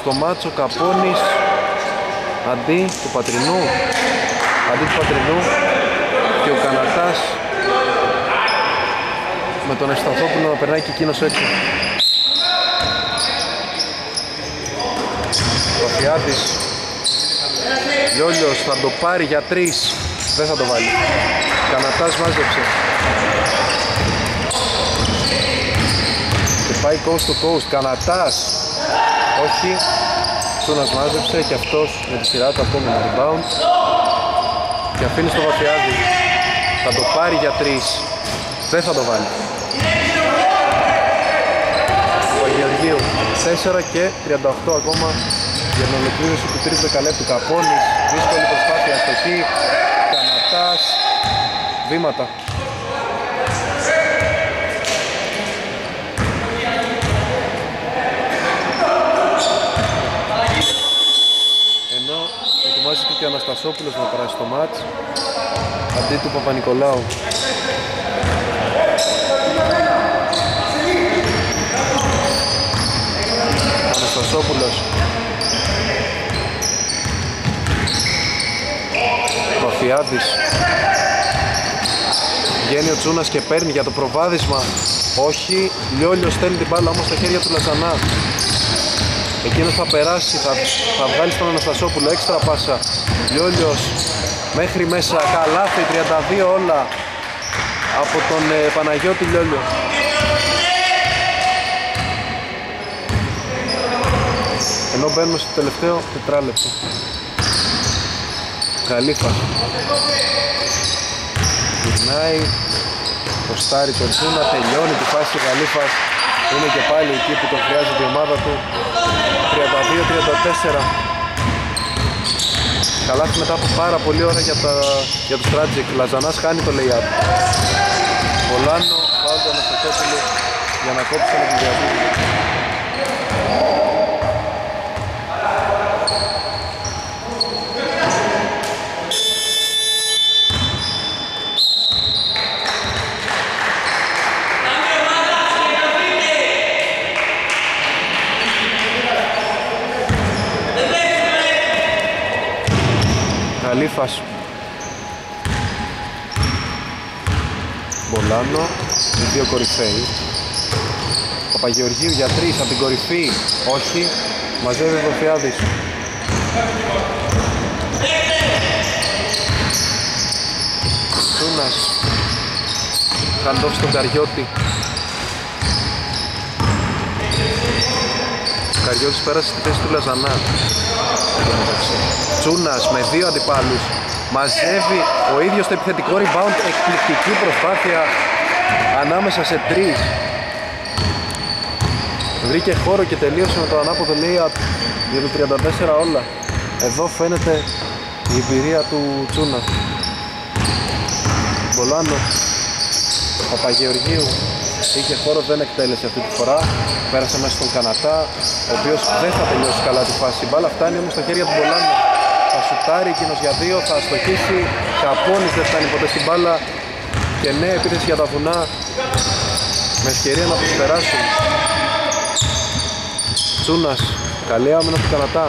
Στο μάτσο Καπώνης αντί του Πατρινού, αντί του Πατρινού και ο Κανατάς με τον Ευσταθόπουλο να περνάει και εκείνος έτσι. Βαφιάδης, Λιόλιος θα το πάρει για τρεις, δεν θα το βάλει. Κανατάς μάζεψε. Και πάει coast to coast, Κανατάς, όχι. Τσούνας μάζεψε και αυτός με τη σειρά του ακόμη ένα rebound. Και αφήνει στο Βαφιάδη, θα το πάρει για τρεις, δεν θα το βάλει. Παπαγεωργίου, τέσσερα και τριάντα οκτώ ακόμα. Για την ολοκλήρωση του τρίτου δεκαλέπτου. Καπώνης, δύσκολη προσπάθεια, αστοχή. Κανατάς, βήματα. Ενώ ετοιμάζεται και ο Αναστασόπουλος να περάσει το μάτς αντί του Παπανικολάου. Αναστασόπουλος, Βαφιάδης. Βγαίνει ο Τσούνας και παίρνει για το προβάδισμα. Όχι, Λιόλιος στέλνει την μπάλα όμως στα χέρια του Λαζανά. Εκείνος θα περάσει, θα, θα βγάλει στον Αναστασόπουλο, έξτρα πάσα. Λιόλιος μέχρι μέσα, καλάθι, τριάντα δύο όλα από τον ε, Παναγιώτη Λιόλιο. Ενώ μπαίνουμε στο τελευταίο τετράλεπτο. Γαλήφας γυρνάει, ποστάρει τον Τσούνα, τελειώνει τη φάση του Γαλήφας. Είναι και πάλι εκεί που τον χρειάζεται η ομάδα του. Τριάντα δύο τριάντα τέσσερα. Καλάθι μετά από πάρα πολύ ώρα για, τα, για τους Tragic. Λαζανάς χάνει το lay-up. Βολάνο, φάουλ του Αναστασόπουλου για να κόψει τον ευνηδιασμό. Γαλήφας, Μπολάνο, οι δύο κορυφαίοι. Παπαγεωργίου για τρεις από την κορυφή, όχι, μαζεύει ο Βαφιάδης. Χαντόφ στον Καριώτη. Ο Καριώτης πέρασε στη θέση του Λαζανά. Τσούνας με δύο αντιπάλους. Μαζεύει ο ίδιος το επιθετικό rebound. Εκπληκτική προσπάθεια ανάμεσα σε τρεις. Βρήκε χώρο και τελείωσε με το ανάποδο layup για το τριάντα τέσσερα όλα. Εδώ φαίνεται η εμπειρία του Τσούνα. Μπολάνο, Παπαγεωργίου, είχε χώρο, δεν εκτέλεσε αυτή τη φορά. Πέρασε μέσα στον Κανατά, ο οποίος δεν θα τελειώσει καλά τη φάση. Η μπάλα φτάνει όμως στα χέρια του Μπολάνο. Θα σουτάρει εκείνος για δύο, θα αστοχίσει. Καπώνης δεν φτάνει ποτέ στην μπάλα. Και ναι, επίθεση για τα βουνά. Με ευκαιρία να τους περάσουν. Τσούνας, καλή άμυνα του Κανατά.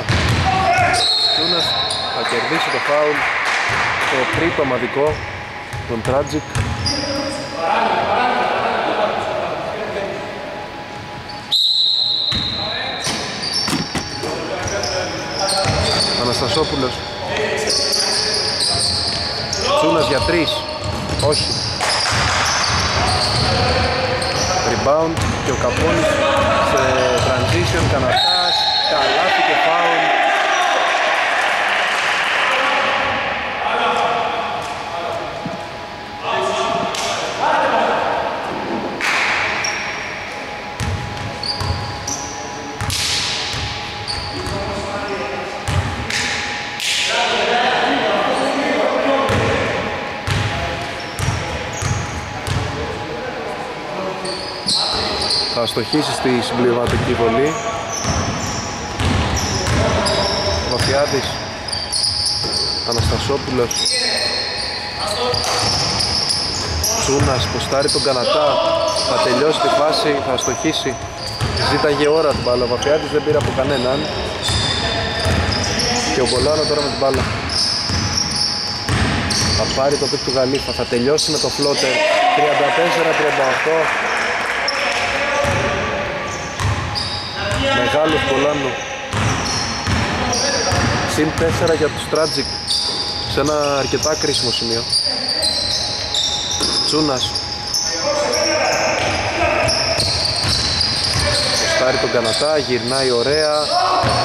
Τσούνας θα κερδίσει το φάουλ, το τρίτο ομαδικό, τον Tragic. Αναστασόπουλος. Τσούνας για τρεις, όχι. Rebound και ο Καπώνης σε transition, Κανατάς, καλάθι και foul. Θα στοχίσει στη συμπληρωματική βολή. Βαφιάδης, Αναστασόπουλος, Τσούνας, ποστάρει τον Κανατά, θα τελειώσει τη φάση, θα στοχίσει. Ζήταγε ώρα την μπάλα, ο Βαφιάδης δεν πήρε από κανέναν. Και ο Μπολάνο τώρα με την μπάλα. Θα πάρει το πικ του Γαλήφα, θα τελειώσει με το φλότερ. τριάντα τέσσερα τριάντα οκτώ. Μεγάλος Μπολάνο. Συν τέσσερα για τους Tragic. Σε ένα αρκετά κρίσιμο σημείο. Τσούνας. Στάρει τον Κανατά, γυρνάει ωραία.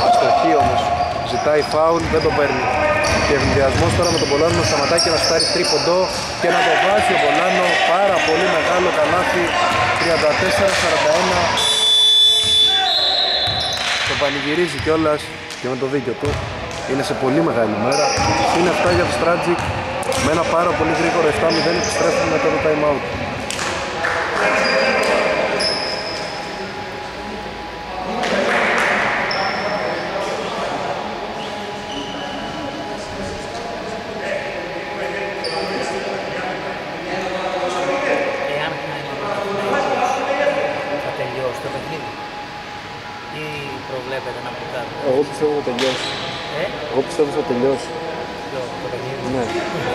Αστοχή όμως. Ζητάει φάουλ, δεν το παίρνει. Και ευνηδιασμός τώρα με τον Μπολάνο να σταματάει και να στάρει τρίποντο και να το βάζει ο Μπολάνο. Πάρα πολύ μεγάλο καλάθι. τριάντα τέσσερα σαράντα ένα. Πανηγυρίζει κιόλας και με το δίκιο του. Είναι σε πολύ μεγάλη μέρα. Είναι αυτά για τους Tragic. Με ένα πάρα πολύ γρήγορο επτά μηδέν επιστρέφουν μετά το time out. Πιστεύω θα τελειώσει. Ναι.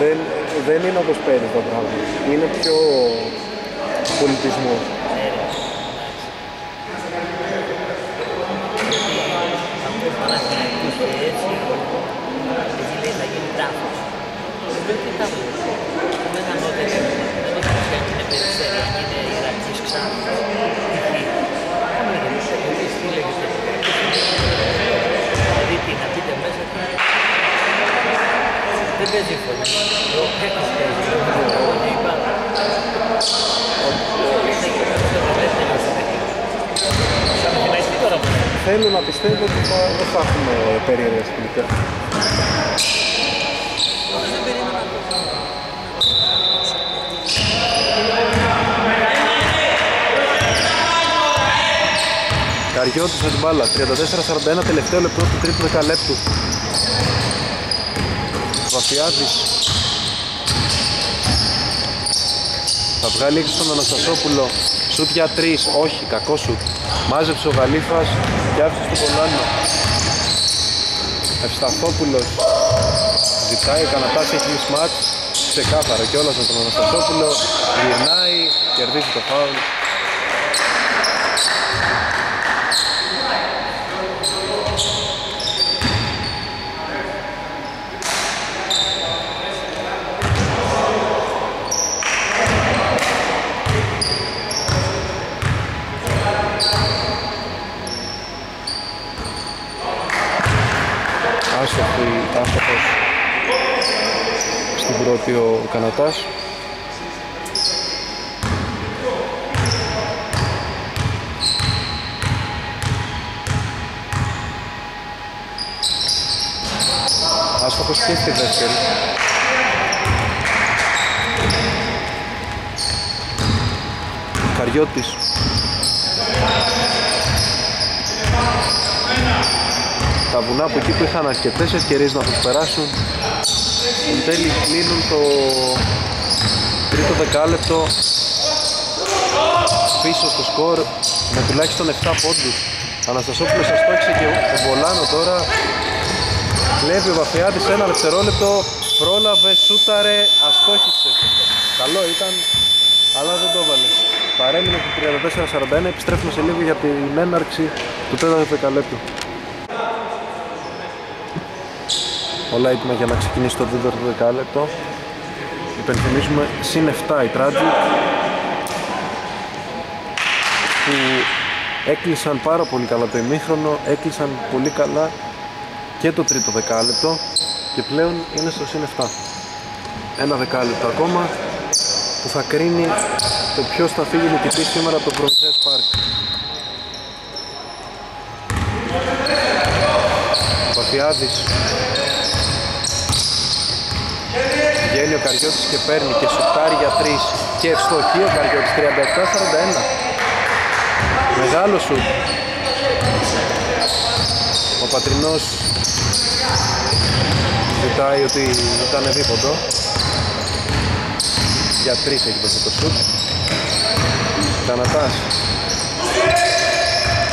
Δεν, δεν είναι όπως πέρυσι το πράγμα. Είναι πιο πολιτισμό. Δεν παίζει φωνή. Θέλω να πιστεύω ότι δεν θα έχουμε περίεργες τελικά. Καριώτης με την μπάλα. τριάντα τέσσερα σαράντα ένα, τελευταίο λεπτό του τρίτου δεκαλέπτου. Βαφιάδης θα βγάλει έξω τον Αναστασόπουλο. Σουτ για τρεις, όχι, κακό σουτ. Μάζεψε ο Γαλήφας και άφησε τον Πολάνο. Ευσταθόπουλος ζητάει, Κανατάς έχει μισμάτς ξεκάθαρο κιόλας με τον Αναστασόπουλο. Γυρνάει, κερδίζει το φάουλ. στην πρώτη ο Κανατάς. Άστοχος και στη δεύτερη. Καριώτης. Τα βουνά από εκεί που είχαν αρκετές ευκαιρίες να τους περάσουν, εν τέλει κλείνουν το τρίτο δεκάλεπτο πίσω στο σκορ με τουλάχιστον εφτά πόντους. Αναστασόπουλος αστόχησε και ο Μπολάνο τώρα. Κλέβει ο Βαφιάδης ένα δευτερόλεπτο, πρόλαβε, σούταρε, αστόχησε. Καλό ήταν, αλλά δεν το έβαλε. Παρέμεινε από τριάντα τέσσερα σαράντα ένα, επιστρέφουμε σε λίγο για την έναρξη του τέταρτου δεκαλέπτου. Όλα έτοιμα για να ξεκινήσει το τέταρτο δεκάλεπτο. Υπενθυμίζουμε συν εφτά η Tragic, που έκλεισαν πάρα πολύ καλά το ημίχρονο, έκλεισαν πολύ καλά και το τρίτο δεκάλεπτο και πλέον είναι στο συν εφτά. Ένα δεκάλεπτο ακόμα που θα κρίνει το ποιος θα φύγει νικητής σήμερα από το Προμηθέας Πάρκ. Βαφιάδης. Βγαίνει ο Καριώτης και παίρνει και σουτάρει για τρεις και ευστοχεί ο Καριώτης, τριάντα εφτά σαράντα ένα. Μεγάλο σουτ. Ο Πατρινός ζητάει ότι ήταν δίποτο. Για τρεις έχει πέσει το σουτ. Κανατάς.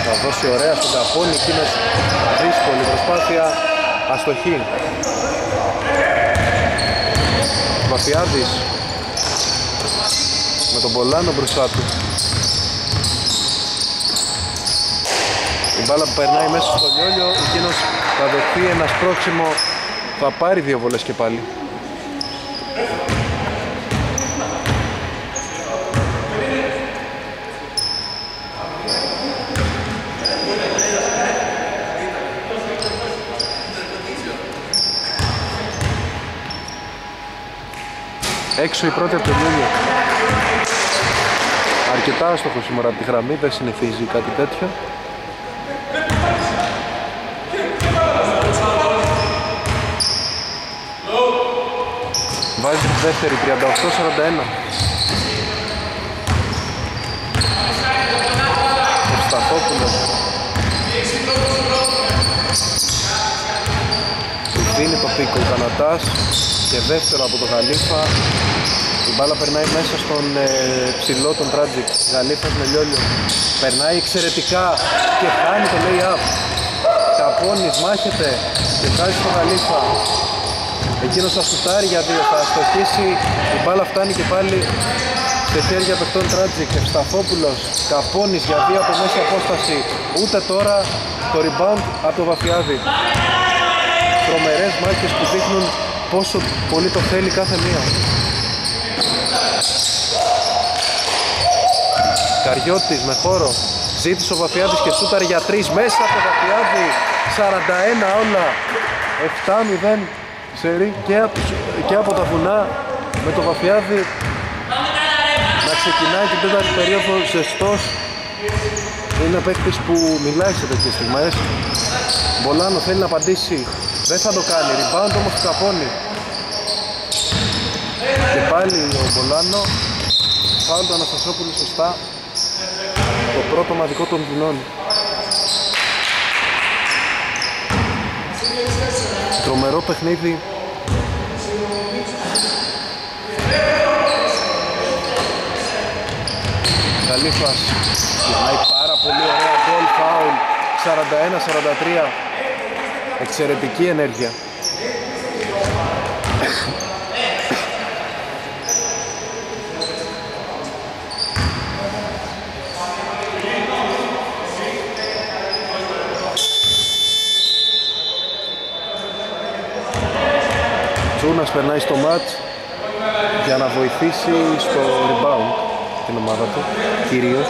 Θα δώσει ωραία στον Καπώνη, εκείνος δύσκολη προσπάθεια. Αστοχή. Βαφιάδης με τον Μπολάνο μπροστά του. Η μπάλα που περνάει μέσα στο Λιόλιο, εκείνος θα δεχτεί ένα σπρώξιμο, θα πάρει δύο βολές και πάλι. Έξω η πρώτη από το Λιόλιο. Αρκετά άστοχο σήμερα από τη γραμμή, δεν συνηθίζει κάτι τέτοιο. Βάζει τη δεύτερη, τριάντα οκτώ σαράντα ένα. Σταθόπουλος. Δίνει το πίκο ο Κανατάς και δεύτερο από το Γαλήφα. Η μπάλα περνάει μέσα στον ε, ψηλό τον Tragic. Γαλήφας με Λιόλιο. Περνάει εξαιρετικά και χάνει το lay-up. Καπώνης μάχεται και χάζει το Γαλήφα. Εκείνος θα σουτάρει για δύο, θα αστοχίσει, η μπάλα φτάνει και πάλι σε χέρια από τον Tragic. Ευσταθόπουλος, Καπώνης για δύο από μέση απόσταση, ούτε τώρα το rebound από τον Βαφιάδη. Τρομερές μάχες που δείχνουν πόσο πολύ το θέλει κάθε μία. Καριώτης με χώρο, ζήτησε ο Βαφιάδης και σούταρε για τρεις μέσα από τον Βαφιάδη, σαράντα ένα όλα, εφτά μηδέν. Και από, και από τα βουνά με το Βαφιάδη να ξεκινάει την τέταρτη περίοδο ζεστός. Είναι παίκτης που μιλάει σε τέτοιες στιγμές. Μπολάνο θέλει να απαντήσει, δεν θα το κάνει, rebound όμως του Καπώνη και πάλι ο Μπολάνο. Φάουλ του Αναστασόπουλου σωστά, το πρώτο μαδικό των βουνών. Τρομερό παιχνίδι. Καλήφας γυρνάει πάρα πολύ ωραία goal foul, σαράντα ένα σαράντα τρία. Εξαιρετική ενέργεια. Τσούνας περνάει στο match για να βοηθήσει στο rebound την ομάδα του, κυρίως.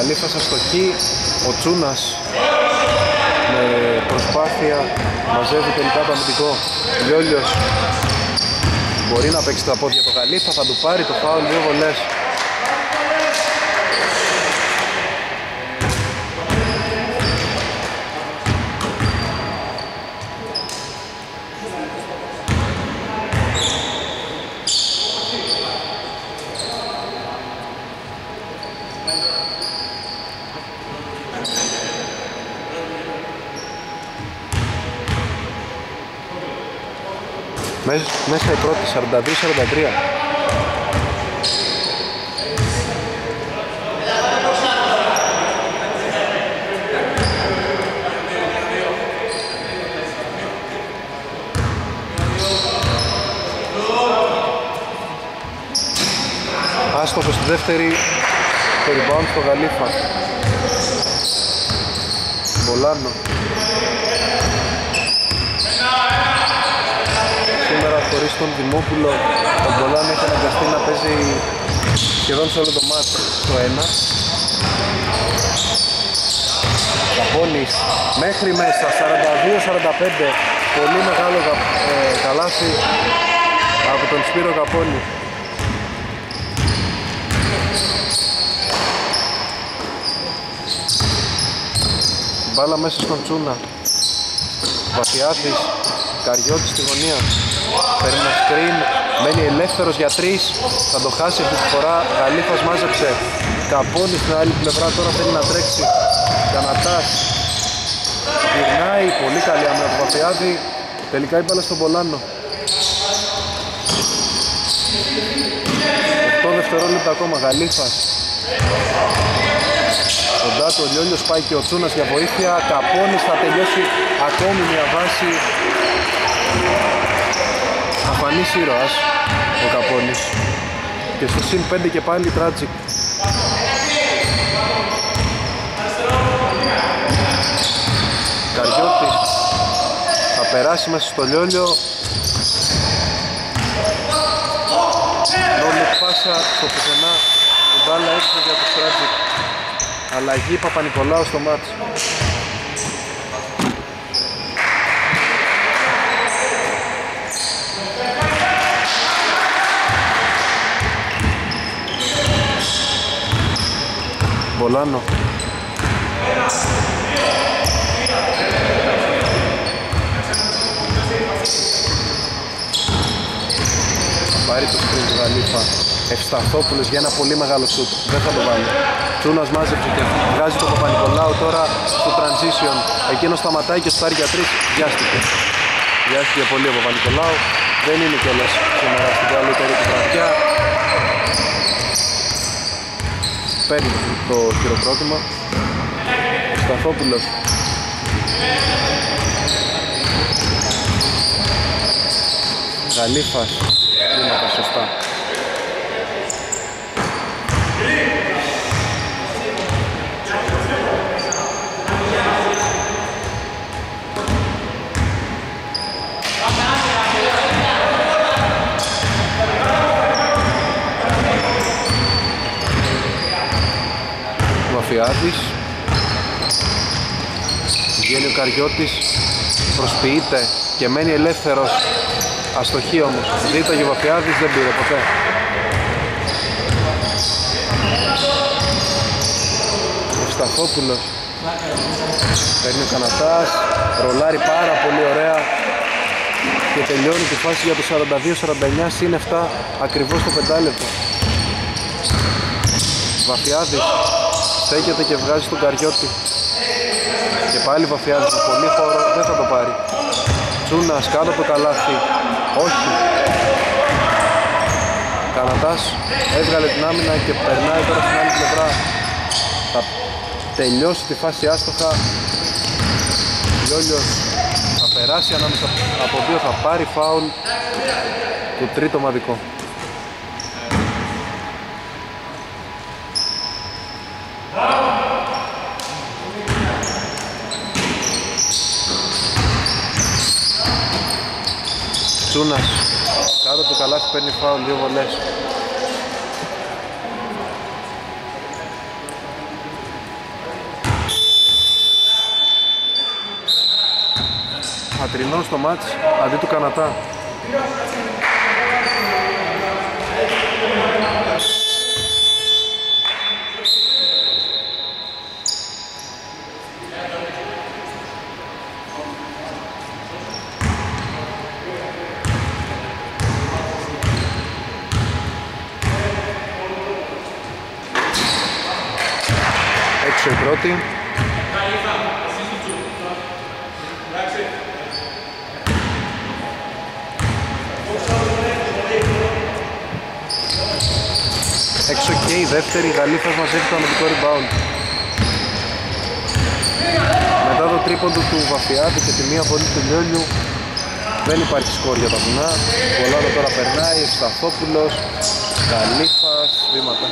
Καλύφθας αστοχή, ο Τσούνας με προσπάθεια μαζεύει τελικά το αμυντικό. Λιόλιος μπορεί να παίξει τα πόδια το Καλύφθα, θα του πάρει το φάουλ, δύο βολές. Μέσα η πρώτη, σαράντα δύο σαράντα τρία. Άστοχο στη δεύτερη, το rebound στο Γαλήφα. Μπολάνο. Χωρίς τον Δημόπουλο, τον Μπολάνο έχει αναγκαστεί να παίζει σχεδόν σε όλο το μάτς το ένα. Καπώνης μέχρι μέσα, σαράντα δύο σαράντα πέντε, πολύ μεγάλο ε, καλάθι από τον Σπύρο Καπώνη. Μπάλα μέσα στον Τσούνα, Βαφιάδης, Καριώτης στη γωνία. Παίρνει ένα screen, μένει ελεύθερος για τρεις, θα το χάσει αυτή τη φορά. Γαλήφας μάζεψε, Καπώνη στην άλλη πλευρά, τώρα θέλει να τρέξει. Κανατάς γυρνάει, πολύ καλή άμυνα του Βαφιάδη, τελικά η μπάλα στον Μπολάνο. οκτώ δευτερόλεπτα ακόμα, Γαλήφας κοντά του, ο Λιόλιος πάει και ο Τσούνας για βοήθεια. Καπώνης θα τελειώσει ακόμη μια βάση. Αφανής ήρωας ο Καπώνης και στο συν πέντε και πάλι Tragic. Καριώτης θα περάσει μέσα στο Λιόλιο. Νόμι πάσα στο πουθενά, η μπάλα έξω για το Tragic. Αλλαγή Παπανικολάου στο μάτς. Μπολάνο. Θα πάρει το σκριν του Γαλήφα. Ευσταθόπουλος για ένα πολύ μεγάλο σουτ. Δεν θα το βάλει. Τσούνας μάζεψε και βγάζει τον Παπανικολάου τώρα στο transition. Εκείνος σταματάει και στάρει για τρεις. Βιάστηκε. Βιάστηκε πολύ ο Παπανικολάου. Δεν είναι κιόλας σήμερα στην καλύτερη του βραδιά. Παίρνει το χειροκρότημα. Σταθόπουλος. Γαλήφας. Βήματα σωστά. Βαφιάδης. Βγαίνει ο Καριώτης, προσποιείται και μένει ελεύθερος. Αστοχή όμως, δίταγε ο Βαφιάδης, δεν πήρε ποτέ. Ο Σταθόπουλος παίρνει ο Κανατάς, ρολάρει πάρα πολύ ωραία και τελειώνει τη φάση για το σαράντα δύο σαράντα εννιά, συν εφτά ακριβώς το πεντάλεπτο. Βαφιάδης στέκεται και βγάζει τον Καριώτη. Και πάλι Βαφιάδης με πολύ χώρο, δεν θα το πάρει. Τσούνας κάτω από το καλάθι. Όχι. Κανατάς έβγαλε την άμυνα και περνάει τώρα στην άλλη πλευρά. Θα τελειώσει τη φάση άστοχα. Λιόλιος θα περάσει ανάμεσα από δύο, θα πάρει φάουλ του τρίτο ομαδικό. Τσούνας, κάτω του καλάθι παίρνει φάουλ, δύο βολές. Πατρινός στο μάτς αντί του Κανατά. Έξω η πρώτη. Έξω και η δεύτερη. Η Γαλήφας μαζεύει το αμυντικό rebound. Μετά το τρίποντο του Βαφιάδη και τη μία βολή του Λιόλιου δεν υπάρχει σκορ για τα βουνά. Μπολάνο τώρα περνάει, Σταθόπουλος, Γαλήφας, βήματα.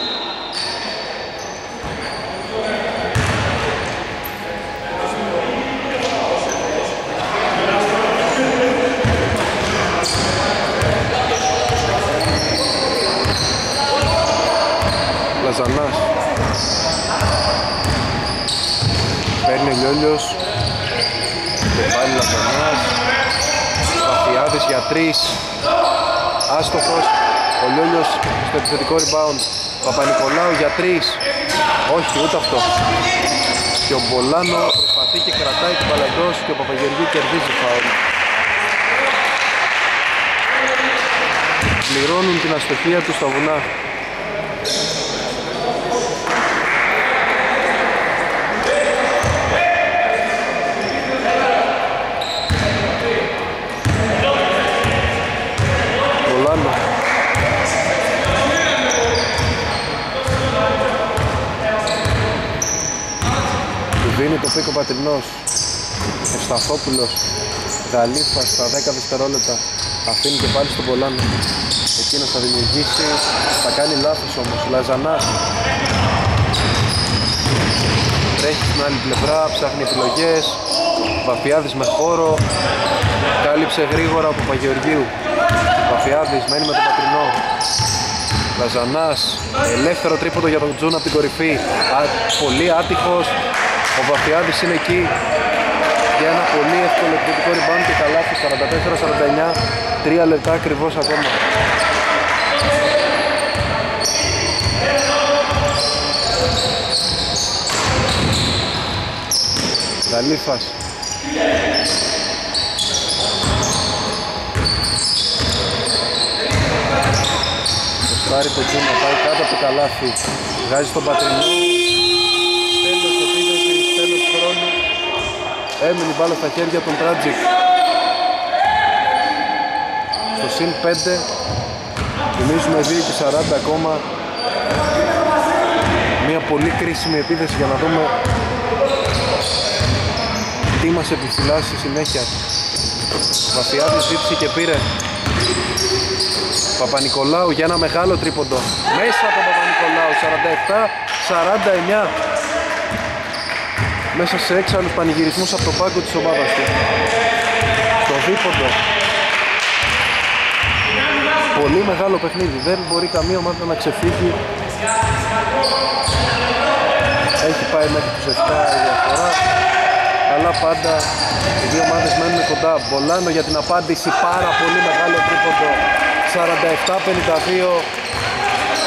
Λαζανάς. Παίρνει ο Λιόλιος και πάλι Λαζανάς. Βαφιάδης για τρεις. Άστοχος. Ο Λιόλιος στο επιθετικό rebound. Παπανικολάου για τρεις. Όχι, ούτε αυτό. Και ο Μπολάνο προσπαθεί και κρατάει την μπάλα εντός και ο Παπαγεωργίου κερδίζει φάουλ. Πληρώνουν την αστοχία του στα βουνά. Δίνει το πίκο Πατρινός, Ευσταθόπουλος, Γαλήφα στα δέκα δευτερόλεπτα. Αφήνει και πάλι στον Πολάνο. Εκείνος θα δημιουργήσει, θα κάνει λάθος όμως. Λαζανάς τρέχει στην άλλη πλευρά, ψάχνει επιλογές. Βαφιάδης με χώρο, κάλυψε γρήγορα από Παπαγεωργίου. Βαφιάδης μένει με τον Πατρινό. Λαζανάς, ελεύθερο τρίποντο για τον Τζούνα από την κορυφή. Α, πολύ άτυχος. Ο Βαφιάδης είναι εκεί για ένα πολύ εύκολο επιθετικό rebound και καλάθι σαράντα τέσσερα σαράντα εννιά, τρία λεπτά ακριβώς ακόμα. Γαλήφας. Κοστάρει το Τζούνα, πάει κάτω από το καλάθι, βγάζει τον Πατρινό. Έμεινε η μπάλα στα χέρια των Tragic. Στο συν πέντε, θυμίζουμε δύο και σαράντα ακόμα. Μια πολύ κρίσιμη επίθεση για να δούμε τι μας επιφυλάσσει στη συνέχεια. Βαφιάδης ζήτησε και πήρε. Παπανικολάου για ένα μεγάλο τρίποντο. Μέσα από Παπανικολάου, σαράντα επτά σαράντα εννιά. Μέσα σε έξαλλους πανηγυρισμούς από το πάγκο της ομάδας του. Το δίποντο. Πολύ μεγάλο παιχνίδι. Δεν μπορεί καμία ομάδα να ξεφύγει. Έχει πάει μέχρι τους επτά η διαφορά. Αλλά πάντα οι δύο ομάδες μένουν κοντά. Μπολάνο για την απάντηση. Πάρα πολύ μεγάλο τρίποντο. σαράντα επτά πενήντα δύο.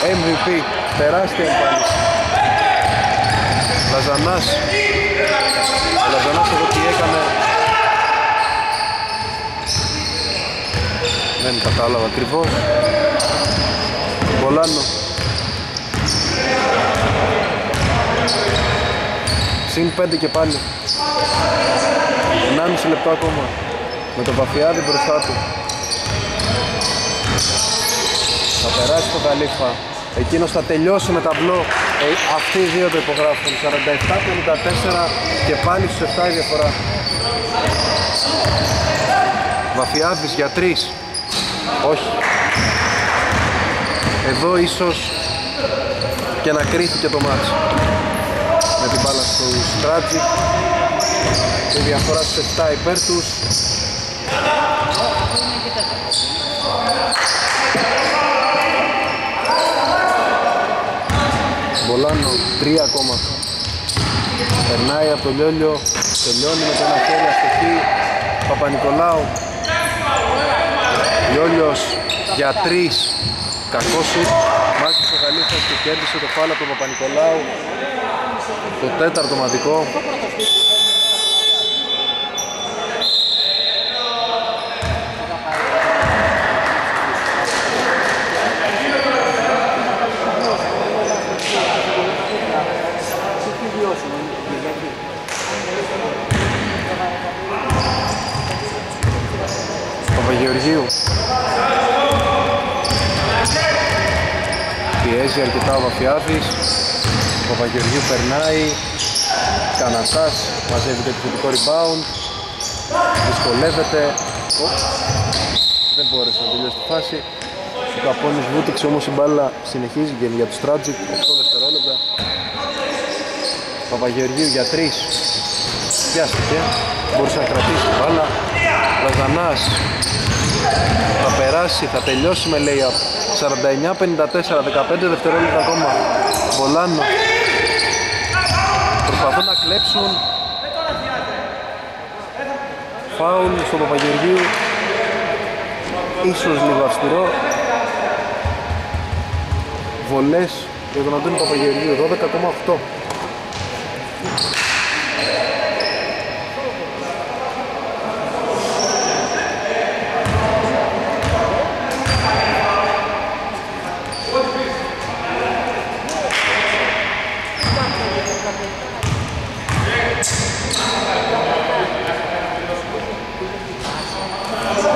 εμ βι πι. Τεράστια εμφάνιση. Λαζανάς. Ο Λαζανάς εδώ τι έκανε, δεν κατάλαβα ακριβώς. Μπολάνο. Συν πέντε και πάλι. ενάμιση λεπτό ακόμα. Με τον Βαφιάδη μπροστά του. Θα περάσει το Γαλήφα. Εκείνος θα τελειώσει με ταμπλό. Ε, αυτοί οι δύο το υπογράφουν. σαράντα επτά πενήντα τέσσερα και πάλι στους επτά η διαφορά. Βαφιάδης για τρεις. Όχι. Εδώ ίσως και να κρίθηκε το μάτσο. Με την μπάλα στους Tragic. Η διαφορά στους επτά υπέρ τους. Μπολάνο, τρία ακόμα. Περνάει από το Λιόλιο, τελειώνει με τον Αγγέλιο αστοχή. Παπανικολάου. Λιόλιος για τρεις. Κακό σου. Μάγκησε ο Γαλίφας και κέρδισε το φάουλ από τον Παπανικολάου. Το τέταρτο μαδικό. Παπαγεωργίου. Πιέζει αρκετά ο Βαφιάδης. Ο Παπαγεωργίου περνάει. Κανατάς μαζεύει το επιθετικό rebound. Δυσκολεύεται. Oh. Δεν μπόρεσε να τελειώσει τη φάση. Ο Καπώνης βούτυξε, όμως η μπάλα συνεχίζει και για τους Tragic. οκτώ δευτερόλεπτα. Παπαγεωργίου για τρεις. Πιάστηκε. Μπορούσε να κρατήσει την μπάλα. Λαζανάς θα περάσει, θα τελειώσει με lay-up. σαράντα εννιά πενήντα τέσσερα, δεκαπέντε δευτερόλεπτα ακόμα. Μπολάνο προσπαθούν να κλέψουν. Φάουλ στον Παπαγεωργίου. Ίσως λίγο αυστηρό. Βολές για τον Αντώνη Παπαγεωργίου, δώδεκα κόμμα οκτώ.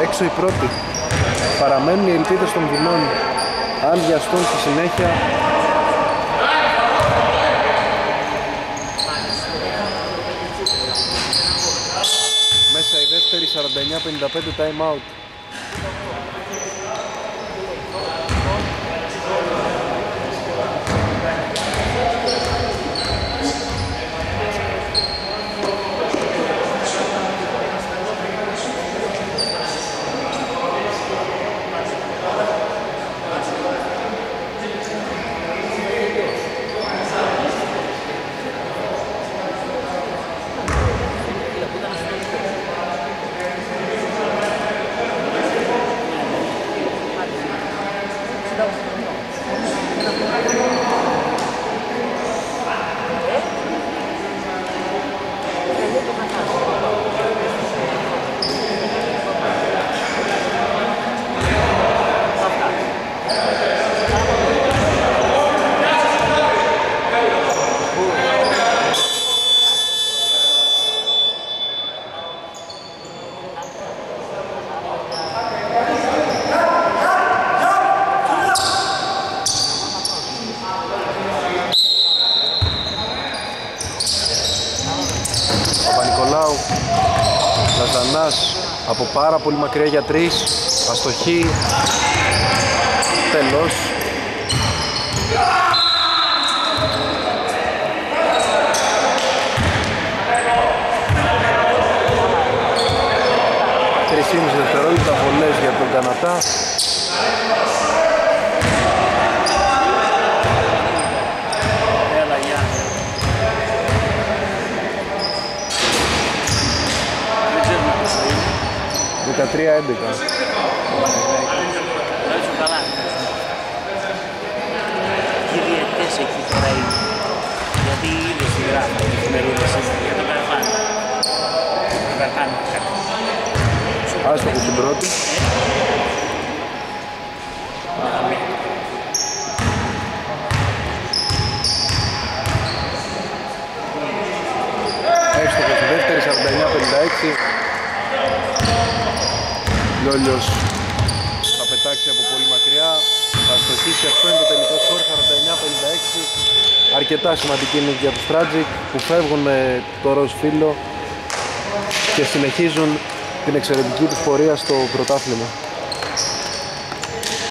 Έξω οι πρώτοι. Παραμένουν οι ελπίδες των δεινών. Αν βιαστούν στη συνέχεια, μέσα η δεύτερη. Σαράντα εννιά πενήντα πέντε, time out. Από πάρα πολύ μακριά για τρεις. Αστοχή. Τέλος. τρία κόμμα πέντε δευτερόλεπτα. Βολές για τον Κανατά. δεκατρία έντεκα. Κυριετές εκεί τώρα είναι. Γιατί είναι στη γράφα, οι εφημερίδες είναι για τον Καρφάνο. Τον Καρφάνο κάτι. Άστοχο την πρώτη. Έστοχο τη δεύτερη, σαράντα εννιά πενήντα έξι. Λιόλιος θα πετάξει από πολύ μακριά, θα στοχίσει. Αυτό είναι το τελικό σκορ, σαράντα εννιά πενήντα έξι. Αρκετά σημαντική είναι για τους Tragic που φεύγουν με το ροζ φύλλο και συνεχίζουν την εξαιρετική τους πορεία στο πρωτάθλημα.